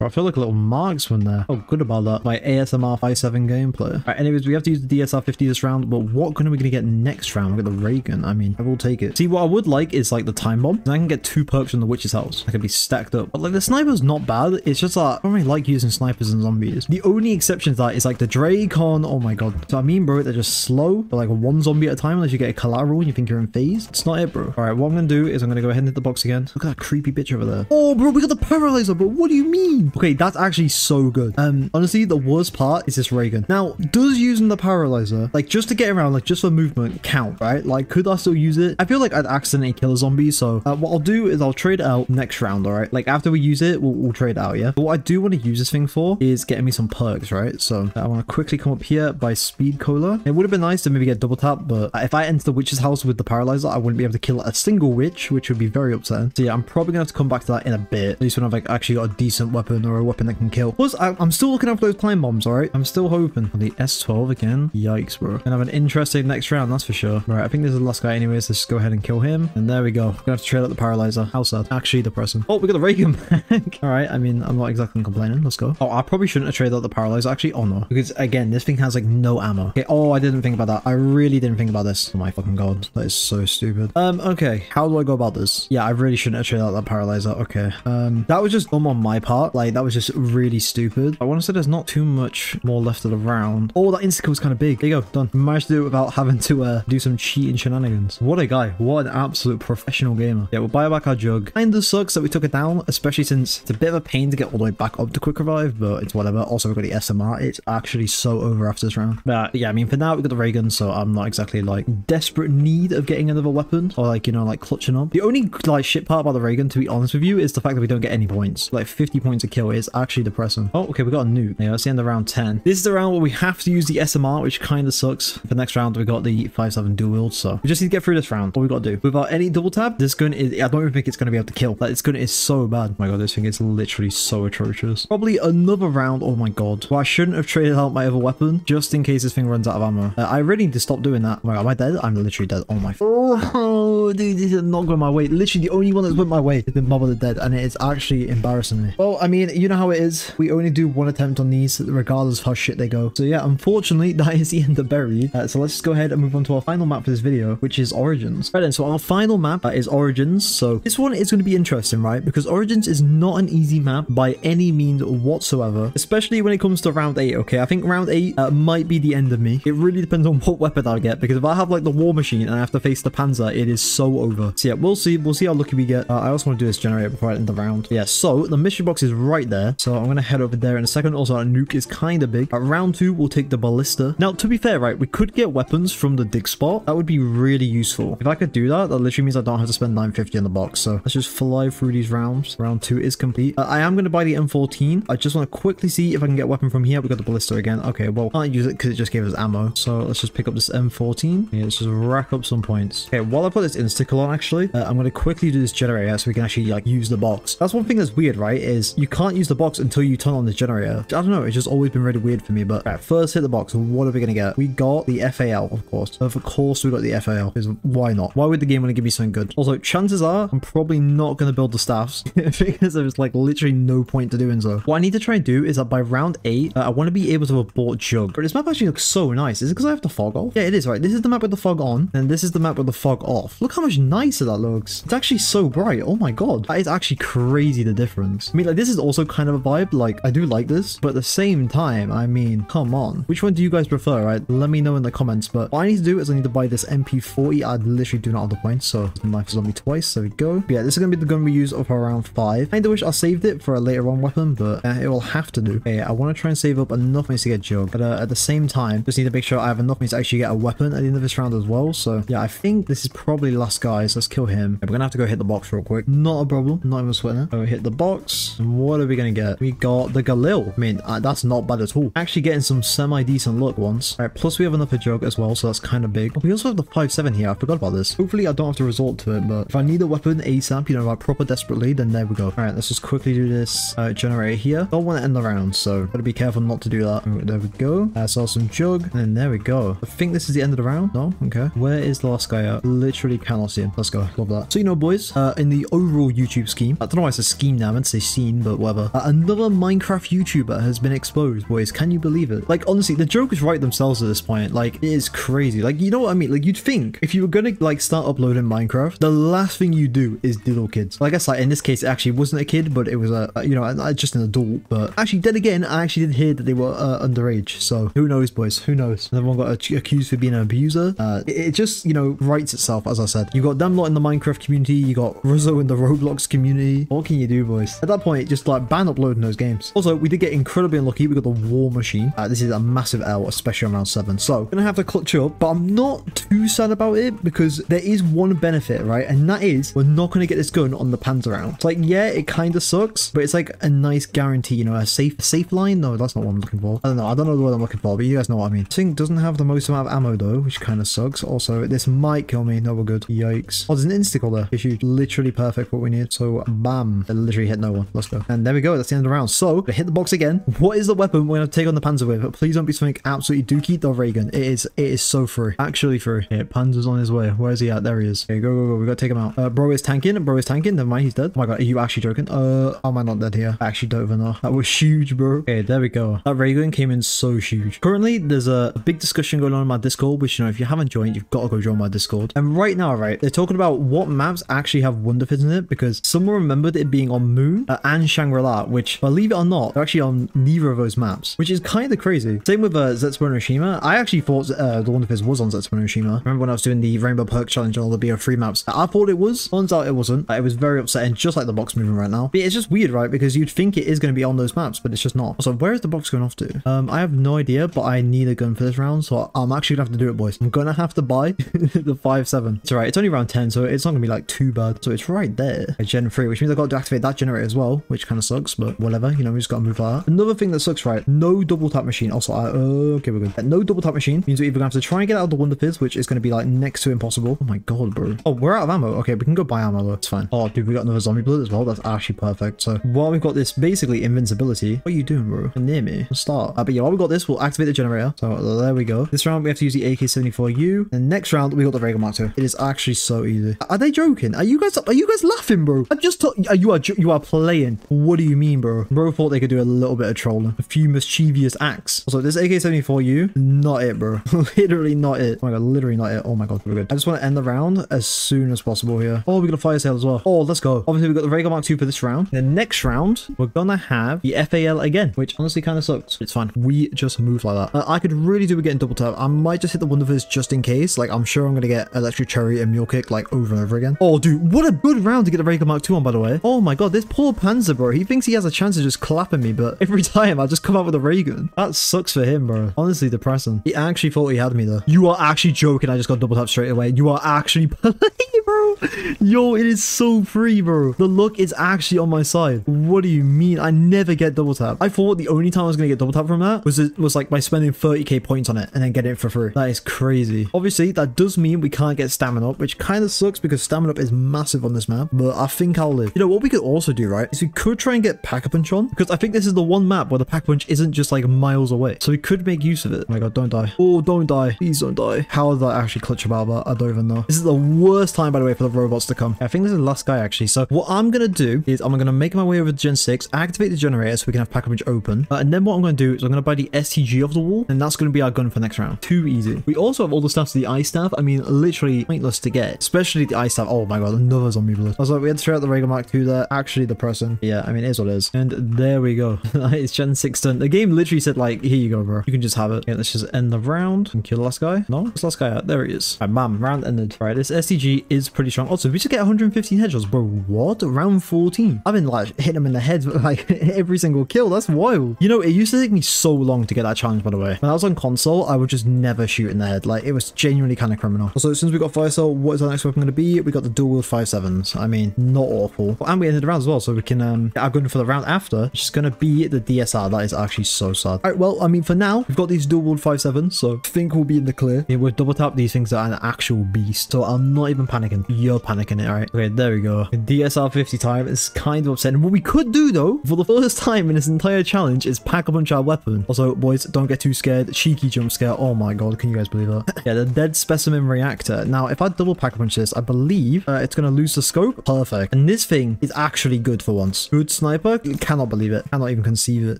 I feel like a little marksman there. Oh, good about that. My A S M R five seven gameplay. All right, anyways, we have to use the D S R fifty this round, but what gun are we going to get next round? We've got the ray gun. I mean, I will take it. See, what I would like is like the time bomb. Then I can get two perks from the witch's house. I can be stacked up. But like the sniper's not bad. It's just that I don't really like using snipers and zombies. The only exception to that is like the Dracon. Oh my god. So I mean, bro, they're just slow. They're like one zombie at a time unless you get a collateral and you think you're in phase. It's not it, bro. All right, what I'm going to do is I'm going to go ahead and hit the box again. Look at that creepy bitch over there. Oh, bro, we got the paralyzer, bro. What do you mean? Okay, that's actually so good. Um, honestly, the worst part is this ray gun. Now, does using the paralyzer, like just to get around, like just for movement, count, right? Like, could I still use it? I feel like I'd accidentally kill a zombie. So uh, what I'll do is I'll trade it out next round, all right? Like after we use it, we'll, we'll trade it out, yeah? But what I do want to use this thing for is getting me some perks, right? So I want to quickly come up here by Speed Cola. It would have been nice to maybe get double tap, but if I enter the witch's house with the paralyzer, I wouldn't be able to kill a single witch, which would be very upsetting. So yeah, I'm probably gonna have to come back to that in a bit. At least when I've like actually got a decent weapon or a weapon that can kill. Plus, I, I'm still looking out for those time bombs, all right? I'm still hoping. Oh, the S twelve again. Yikes, bro. Gonna have an interesting next round, that's for sure. All right, I think this is the last guy anyways. Let's just go ahead and kill him. And there we go. Gonna have to trade out the paralyzer. How sad. Actually depressing. Oh, we got the ray gun back. All right, I mean, I'm not exactly complaining. Let's go. Oh, I probably shouldn't have traded out the paralyzer. Actually, oh no. Because, again, this thing has, like, no ammo. Okay, oh, I didn't think about that. I really didn't think about this. Oh my fucking god. That is so stupid. Um, okay. How do I go about this? Yeah, I really shouldn't have traded out that paralyzer. Okay. Um, that was just dumb on my part. Like, that was just really stupid. I want to say there's not too much more left of the round. Oh, that insta kill was kind of big. There you go. Done. Managed to do it without having to uh, do some cheating shenanigans. What a guy. What an absolute professional gamer. Yeah, we'll buy back our Jug. Kind of sucks that we took it down, especially since it's a bit of a pain to get all the way back up to quick revive, but it's whatever. Also, we've got the S M R. It's actually so over after this round. But yeah, I mean, for now, we've got the ray gun, so I'm not exactly like desperate need of getting another weapon or like, you know, like clutching up. The only like shit part about the ray gun, to be honest with you, is the fact that we don't get any points. Like fifty points a kill is actually depressing. Oh, okay, we got a nuke. Yeah, that's the end of round ten. This is the round where we have to use the S M R, which kind of sucks. For next round, we got the five seven dual wield, so we just need to get through this round. All we got to do. Without any double tap, this gun is, I don't even think it's going to be able to kill. Like, this gun is so bad. Oh my god, this thing is literally so atrocious. Probably another round. Oh my god. Well, I shouldn't have traded out my other weapon, just in case this thing runs out of ammo. Uh, I really need to stop doing that. Oh my god, am I dead? I'm literally dead. Oh my. Oh, dude, this is not going my way. Literally, the only one that's went my way has been Bob of the Dead, and it is actually embarrassing me. Well, I mean, you know how it is. We only do one attempt on these, regardless of how shit they go. So yeah, unfortunately, that is the end of Buried. Uh, so let's just go ahead and move on to our final map for this video, which is Origins. Right then, so our final map uh, is Origins. So this one is going to be interesting, right? Because Origins is not an easy map by any means whatsoever, especially when it comes to round eight, okay? I think round eight uh, might be the end of me. It really depends on what weapon I get, because if I have like the War Machine and I have to face the Panzer, it is so over. So yeah, we'll see. We'll see how lucky we get. Uh, I also want to do this generator before I end the round. Yeah, so the mystery box is right there. So I'm going to head over there in a second. Also, our nuke is kind of big. At round two, we'll take the ballista. Now, to be fair, right, we could get weapons from the dig spot. That would be really useful. If I could do that, that literally means I don't have to spend nine fifty in the box. So let's just fly through these rounds. Round two is complete. Uh, I am going to buy the M fourteen. I just want to quickly see if I can get a weapon from here. We got the ballista again. Okay, well, can't use it because it just gave us ammo. So let's just pick up this M fourteen. Yeah, let's just rack up some points. Okay, while I put this insta-kill on, actually, uh, I'm going to quickly do this generator so we can actually like use the box. That's one thing that's weird, right, is you can't can't use the box until you turn on the generator. I don't know, it's just always been really weird for me. But right, first hit the box. What are we gonna get? We got the F A L, of course. Of course we got the F A L, because why not? Why would the game want to give me something good? Also, chances are I'm probably not gonna build the staffs because there's like literally no point to doing so. What I need to try and do is that by round eight, uh, I want to be able to abort Jug. But this map actually looks so nice. Is it because I have the fog off? Yeah, it is, right? This is the map with the fog on, and this is the map with the fog off. Look how much nicer that looks. It's actually so bright. Oh my god. That is actually crazy, the difference. I mean, like, this is also kind of a vibe. Like, I do like this, but at the same time, I mean, come on. Which one do you guys prefer, right? Let me know in the comments. But what I need to do is I need to buy this M P forty. I literally do not have the points, so knife is on me twice. There we go. But yeah, this is going to be the gun we use of round five. I kinda wish I saved it for a later on weapon, but uh, it will have to do. Okay, I want to try and save up enough money to get Jug. But uh, at the same time, just need to make sure I have enough money to actually get a weapon at the end of this round as well. So yeah, I think this is probably last guy, so let's kill him. Yeah, we're going to have to go hit the box real quick. Not a problem. Not even sweating it. So hit the box. And what are we going to get? We got the Galil. I mean, uh, that's not bad at all. Actually getting some semi-decent luck once. All right, plus we have enough for Jug as well, so that's kind of big. Oh, we also have the five seven here. I forgot about this. Hopefully I don't have to resort to it, but if I need a weapon ASAP, you know, like proper desperately, then there we go. All right, let's just quickly do this uh, generator here. Don't want to end the round, so gotta be careful not to do that. Right, there we go. I saw some Jug, and then there we go. I think this is the end of the round. No? Okay. Where is the last guy at? Literally cannot see him. Let's go. Love that. So, you know, boys, uh, in the overall YouTube scheme, I don't know why it's a scheme now, I meant to say scene, but whatever. Uh, another Minecraft YouTuber has been exposed, boys. Can you believe it? Like, honestly, the jokers write themselves at this point. Like, it is crazy. Like, you know what I mean? Like, you'd think if you were gonna, like, start uploading Minecraft, the last thing you do is diddle kids. Well, I guess, like, in this case, it actually wasn't a kid, but it was a, a you know, a, a, just an adult. But actually, then again, I actually did hear that they were uh, underage. So, who knows, boys? Who knows? And everyone got accused for being an abuser. Uh, it, it just, you know, writes itself, as I said. You got damn lot in the Minecraft community. You got Rizzo in the Roblox community. What can you do, boys? At that point, just, like, ban uploading those games. Also, we did get incredibly unlucky. We got the War Machine. Uh, this is a massive L, especially on round seven. So, gonna have to clutch up, but I'm not too sad about it because there is one benefit, right? And that is we're not gonna get this gun on the Panzer round. It's like, yeah, it kind of sucks, but it's like a nice guarantee, you know, a safe, safe line. No, that's not what I'm looking for. I don't know. I don't know the word I'm looking for, but you guys know what I mean. Sync doesn't have the most amount of ammo though, which kind of sucks. Also, this might kill me. No, we're good. Yikes. Oh, there's an insta-kill there. It's huge. Literally perfect what we need. So, bam. I literally hit no one. Let's go. And there we go. That's the end of the round. So, hit the box again. What is the weapon we're gonna take on the Panzer with? But please don't be something absolutely dookie. The ray gun. It is. It is so free. Actually free. Yeah, Panzer's on his way. Where is he at? There he is. Okay, go, go, go. We gotta take him out. Uh, bro is tanking. Bro is tanking. Never mind. He's dead. Oh my god. Are you actually joking? Uh, am I not dead here? I actually don't even know. That was huge, bro. Okay, there we go. That ray gun came in so huge. Currently, there's a big discussion going on in my Discord, which, you know, if you haven't joined, you've got to go join my Discord. And right now, right, they're talking about what maps actually have Wonderfits in it, because someone remembered it being on Moon uh, and Shangri-La, which, believe it or not, they're actually on neither of those maps, which is kind of crazy. Same with uh, Zetsubo no Shima. I actually thought uh, the Wonderfits was on Zetsubo no Shima. Remember when I was doing the Rainbow Perk Challenge on all the B O three maps? I thought it was. Turns out it wasn't. Uh, it was very upsetting, just like the box moving right now. But it's just weird, right? Because you'd think it is going to be on those maps, but it's just not. Also, where is the box going off to? Um, I have no idea, but I need a gun for this round, so I'm actually going to have to do it, boys. I'm going to have to buy the five seven. It's alright. It's only round ten, so it's not going to be, like, too bad. So it's right there. A gen three, which means I've got to activate that generator as well, which kind of sucks, but whatever. You know, we just got to move that. Another thing that sucks, right? No double tap machine. Also, I, uh, okay, we're good. No double tap machine means we're either going to have to try and get out of the Wonder Fizz, which is going to be, like, next to impossible. Oh my god, bro. Oh, we're out of ammo. Okay, we can go buy ammo, though. It's fine. Oh, dude, we got another zombie bullet as well. That's actually perfect. So while we've got this basically invincibility, what are you doing, bro? You're near me. Let's start. Uh, but yeah, while we got this, we'll activate the generator. So there we go. This round, we have to use the A K seventy-four U. And next round, we got the Rager Mark two. It is actually so easy. Are they joking? Are you guys Are you guys laughing, bro? I just thought you are you are playing. What do you mean, bro? Bro thought they could do a little bit of trolling. A few mischievous acts. Also, this A K seventy-four U, not it, bro. Literally not it. Oh my god, literally not it. Oh my god, we're good. I just want to end the round as soon as possible here. Oh, we got a fire sale as well. Oh, let's go. Obviously, we got the Rager Mark two for this round. The next round, we're gonna have the F A L again, which honestly kind of sucks. It's fine. We just move like that. Uh, I could really do with getting double tap. I might just hit the Wonderfizz just in case. Like, I'm sure I'm gonna get Electric Cherry and Mule Kick like over and over again. Oh, dude, what a good round to get the Raker Mark two on, by the way. Oh my god, this poor Panzer, bro. He thinks he has a chance of just clapping me, but every time I just come out with a ray gun. That sucks for him, bro. Honestly depressing. He actually thought he had me, though. You are actually joking. I just got double tap straight away. You are actually playing, bro. bro. Yo, it is so free, bro. The luck is actually on my side. What do you mean? I never get double tap. I thought the only time I was going to get double tap from that was it was like by spending thirty K points on it and then getting it for free. That is crazy. Obviously, that does mean we can't get stamina up, which kind of sucks because stamina up is massive on this map, but I think I'll live. You know, what we could also do, right, is we could try and get Pack-a-Punch on because I think this is the one map where the Pack-a-Punch isn't just like miles away. So we could make use of it. Oh my God, don't die. Oh, don't die. Please don't die. How did I actually clutch about that? I don't even know. This is the worst time, by the way, for the robots to come. I think this is the last guy, actually. So what I'm going to do is I'm going to make my way over to Gen six, activate the generator so we can have Pack-a-Punch open. Uh, and then what I'm going to do is I'm going to buy the S T G off the wall, and that's going to be our gun for next round. Too easy. We also have all the staffs to the ice staff. I mean, literally pointless to get, especially the ice staff. Oh my God, another zombie blood. I was like, we had to throw out the regular Mark two there. Actually depressing. Yeah, I mean, it is what it is. And there we go. It's Gen six done. The game literally said, like, here you go, bro. You can just have it. Okay, let's just end the round and kill the last guy. No, what's the last guy out? There he is. All right, man, round ended. All right, this S T G is pretty strong. Also, we should get one hundred fifteen headshots, bro. What? Round fourteen. I've been like hitting him in the head like every single kill. That's wild. You know, it used to take me so long to get that challenge, by the way. When I was on console, I would just never shoot in the head. Like, it was genuinely kind of criminal. Also, since we got fire cell, what is our next weapon going to be? We got the dual wield five sevens. I mean, not awful. And we ended the round as well, so we can um get our gun for the round after, which is going to be the D S R. That is actually so sad. All right, well, I mean, for now, we've got these dual wield five sevens, so I think we'll be in the clear. Yeah, we'll double tap these things that are an actual beast, so I'm not even panicking. You're panicking it, all right? Okay, there we go. D S R fifty time is kind of upsetting. What we could do, though, for the first time in this entire challenge is pack a bunch our weapon. Also, boys, don't get too scared. Cheeky jump scare. Oh my God, can you guys believe that? Yeah, the dead specimen reactor. Now, if I double pack a bunch this, I believe uh, it's going to lose the scope. Perfect. And this thing is actually good for once. Good sniper. You cannot believe it. Cannot even conceive it.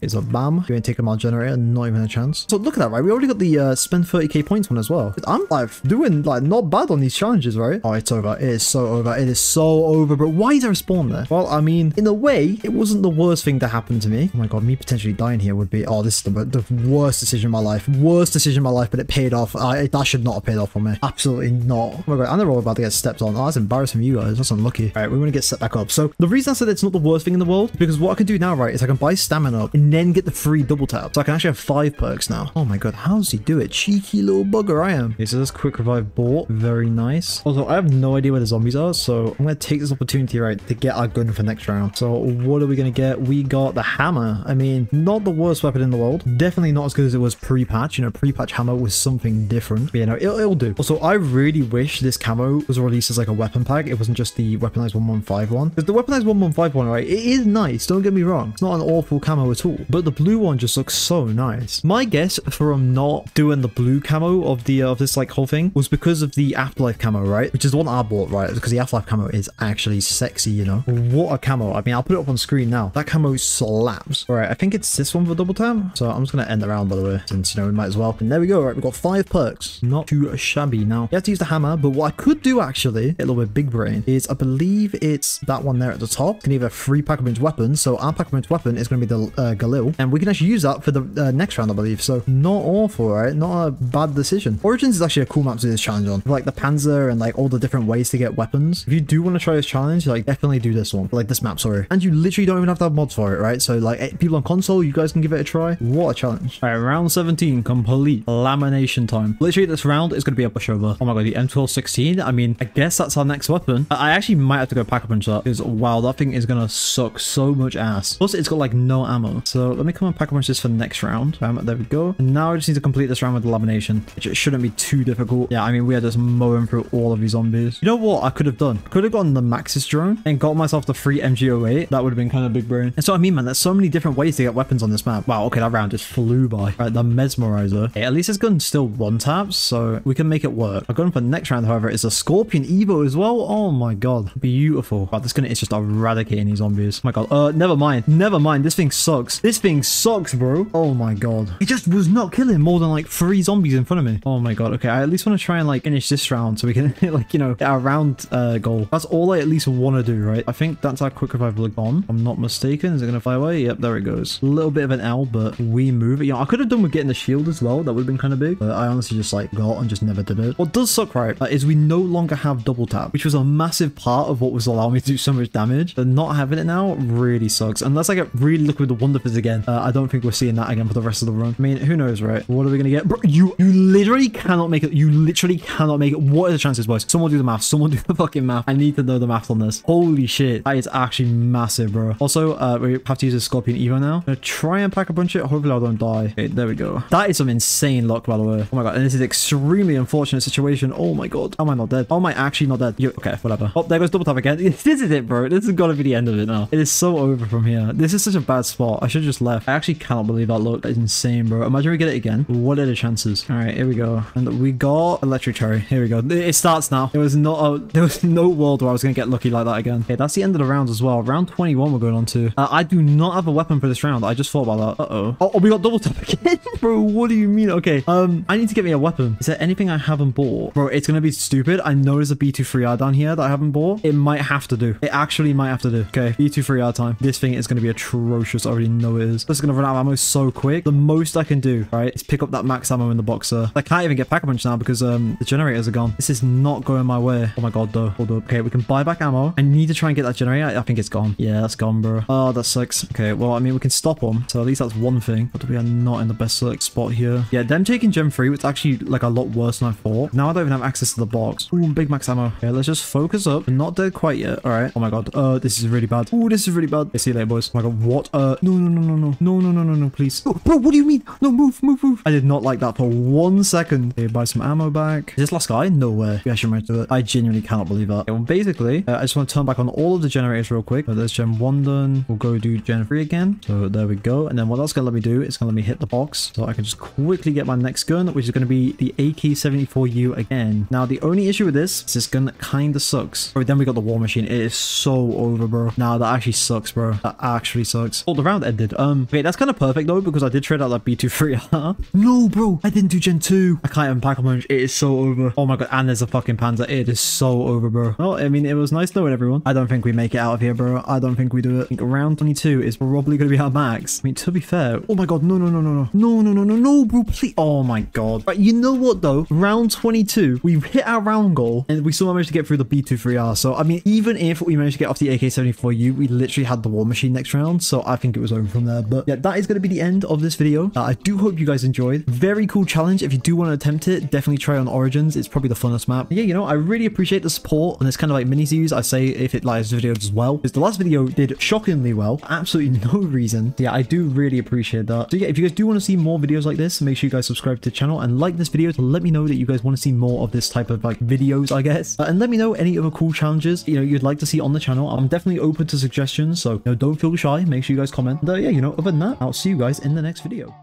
It's a bam. You're going to take him out generator. Not even a chance. So look at that, right? We already got the uh, spend thirty K points one as well. I'm like doing like not bad on these challenges, right? Oh, it's over. It is so over. It is so over, bro. Why is there a spawn there? Well, I mean, in a way, it wasn't the worst thing to happen to me. Oh my God, me potentially dying here would be, oh, this is the, the worst decision of my life. Worst decision of my life, but it paid off. I, that should not have paid off for me. Absolutely not. Oh my God, I know we're all about to get stepped on. Oh, that's embarrassing for you guys. That's unlucky. All right, we want to get set back up. So the reason I said it's not the worst thing in the world, because what I can do now, right, is I can buy stamina up and then get the free double tap. So I can actually have five perks now. Oh my God, how does he do it? Cheeky little bugger I am. Okay, so this quick revive bought. Very nice. Also, I have no idea where the zombies are, so I'm going to take this opportunity, right, to get our gun for next round. So what are we going to get? We got the hammer. I mean, not the worst weapon in the world. Definitely not as good as it was pre-patch. You know, pre-patch hammer was something different. But, you know, it'll, it'll do. Also, I really wish this camo was released as like a weapon pack. It wasn't just the weaponized one one five one. Because the weaponized one one five one, right, it is nice. Don't get me wrong. It's not an awful camo at all. But the blue one just looks so nice. My guess from not doing the blue camo of the uh, of this like whole thing was because of the Afterlife camo, right? Which is the one I bought, right? Because the Afterlife camo is actually sexy, you know? What a camo. I mean, I'll put it up on screen now. That camo slaps. All right, I think it's this one for double tap. So I'm just going to end the round, by the way, since, you know, we might as well. And there we go, right? We've got five perks. Not too shabby now. You have to use the hammer, but what I could do actually, a little bit big brain, is I believe it's that one there at the top. You can either free Pack-a-Punch weapon. So our Pack-a-Punch weapon is going to be the uh, Galil, and we can actually use that for the uh, next round, I believe. So not awful, right? Not a bad decision. Origins is actually a cool map to do this challenge on. Like the Panzer and like all the different ways to get weapons. If you do want to try this challenge, like definitely do this one. Like this map, sorry. And you literally don't even have to have mods for it, right? So like people on console, you guys can give it a try. What a challenge. All right, round seventeen, complete lamination time. Literally this round is going to be a pushover. Oh my God, the M twelve sixteen. I mean, I guess that's our next weapon. I actually might have to go Pack-a-Punch that because wow, that thing is going to suck so much ass. Plus it's got like no ammo. So let me come and Pack-a-Punch this for the next round. Um, there we go. And now I just need to complete this round with the lamination, which it shouldn't be too difficult. Yeah, I mean, we are just mowing through all of these zombies. You know what I could have done? Could have gotten the Maxis drone and got myself the free M G oh eight. That would have been kind of big brain. And so I mean, man, there's so many different ways to get weapons on this map. Wow, okay, that round just flew by. All right, the Mesmerizer. Okay, at least this gun still one taps, so we can make it work. Our gun for the next round, however, is a Scorpion Evo as well. Oh my God, beautiful. Wow, this gun is just eradicating these zombies. Oh my God, uh, never mind. Never mind. This thing sucks. This thing sucks, bro. Oh my God. It just was not killing more than like three zombies in front of me. Oh my God. Okay, I at least want to try and like finish this round so we can like, you know, get our round uh, goal. That's all I at least want to do, right? I think that's our quick revive look on. I'm not mistaken. Is it going to fly away? Yep, there it goes. A little bit of an L, but we move it. You know, I could have done with getting the shield as well. That would have been kind of big. But I honestly just like got and just never did it. What does suck, right, uh, is we no longer have double tap, which was a massive part of what was allowing me to do so much damage. But not having it now really sucks. Unless I get really lucky with the Wonder Fizz again. Uh, I don't think we're seeing that again for the rest of the run. I mean, who knows, right? What are we going to get? Bro, you, you literally cannot make it. You literally cannot make it. What are the chances, boys? Someone do the maths. Someone do the fucking math. I need to know the math on this. Holy shit. That is actually massive, bro. Also, uh, we have to use a Scorpion Evo now. I'm gonna try and pack a bunch of it. Hopefully I don't die. Okay, there we go. That is some insane luck, by the way. Oh my god. And this is an extremely unfortunate situation. Oh my god. Am I not dead? Oh, am I actually not dead? You okay, whatever. Oh, there goes double tap again. This is it, bro. This has got to be the end of it now. It is so over from here. This is such a bad spot. I should have just left. I actually cannot believe that luck. That is insane, bro. Imagine we get it again. What are the chances? All right, here we go. And we got Electric Cherry. Here we go. It starts now. There was not a, there was no world where I was going to get lucky like that again. Okay, that's the end of the rounds as well. Round twenty-one we're going on to. Uh, I do not have a weapon for this round. I just thought about that. Uh-oh. Oh, oh, we got double tap again? Bro, what do you mean? Okay, um, I need to get me a weapon. Is there anything I haven't bought? Bro, it's going to be stupid. I know there's a B two three R down here that I haven't bought. It might have to do. It actually might have to do. Okay, B two three R time. This thing is going to be atrocious. I already know it is. This is going to run out of ammo so quick. The most I can do, right, is pick up that max ammo in the boxer. I can't even get pack-a-punch now because um, the generators are gone. This is not going my way. Oh my god, though. Hold up. Okay, we can buy back ammo. I need to try and get that generator. I think it's gone. Yeah, that's gone, bro. Oh, that sucks. Okay, well, I mean, we can stop them. So at least that's one thing. But we are not in the best like, spot here. Yeah, them taking Gen three was actually like a lot worse than I thought. Now I don't even have access to the box. Ooh, big max ammo. Okay, let's just focus up. I'm not dead quite yet. All right. Oh my god. Uh, this is really bad. Oh, this is really bad. I see you later, boys. Oh my god, what? Uh, no, no, no, no, no. No, no, no, no, no, please. Oh, bro, what do you mean? No, move, move, move. I did not like that for one second. Okay, buy some ammo back. Is this last guy? No way. Yeah, I should manage to do it. I genuinely cannot believe that. Okay, well, basically, uh, I just want to turn back on all of the generators real quick. So there's Gen one done. We'll go do Gen three again. So there we go. And then what that's going to let me do is going to let me hit the box. So I can just quickly get my next gun, which is going to be the A K seventy-four U again. Now, the only issue with this is this gun kind of sucks. Right, then we got the war machine. It is so over, bro. Now, that actually sucks, bro. That actually sucks. Oh, the round ended. Um, okay, that's kind of perfect, though, because I did trade out that B two three R. No, bro. I didn't do Gen two. I can't even pack a bunch. It is so over. Oh, my God. And there's a fucking Panzer. It is so over, bro. Well, I mean, it was nice knowing everyone. I don't think we make it out of here, bro. I don't think we do it. I think round twenty-two is probably going to be our max. I mean, to be fair. Oh, my God. No, no, no, no, no. No, no, no, no, no, bro. Please. Oh, my God. Right, you know what, though? Round twenty-two, we hit our round goal, and we somehow managed to get through the B two three R. So, I mean, even if we managed to get off the A K seventy-four U, we literally had the war machine next round. So, I think it was over from there. But, yeah, that is going to be the end of this video. Uh, I do hope you guys enjoyed. Very cool challenge. If you do want to attempt it, definitely try on Origins. It's probably the funnest map. Yeah, you know, I really appreciate the support on this kind of, like, mini-series. I say if it likes videos as well. Because the last video did shockingly well. Absolutely no reason. So, yeah, I do really appreciate that. So, yeah, if you guys do want to see more videos like this, make sure you guys subscribe to the channel and like this video to let me know that you guys want to see more of this type of, like, videos, I guess. Uh, and let me know any other cool challenges, you know, you'd like to see on the channel. I'm definitely open to suggestions, so, you know, don't feel shy. Make sure you guys comment. And, uh, yeah, you know, other than that, I'll see you guys in the next video.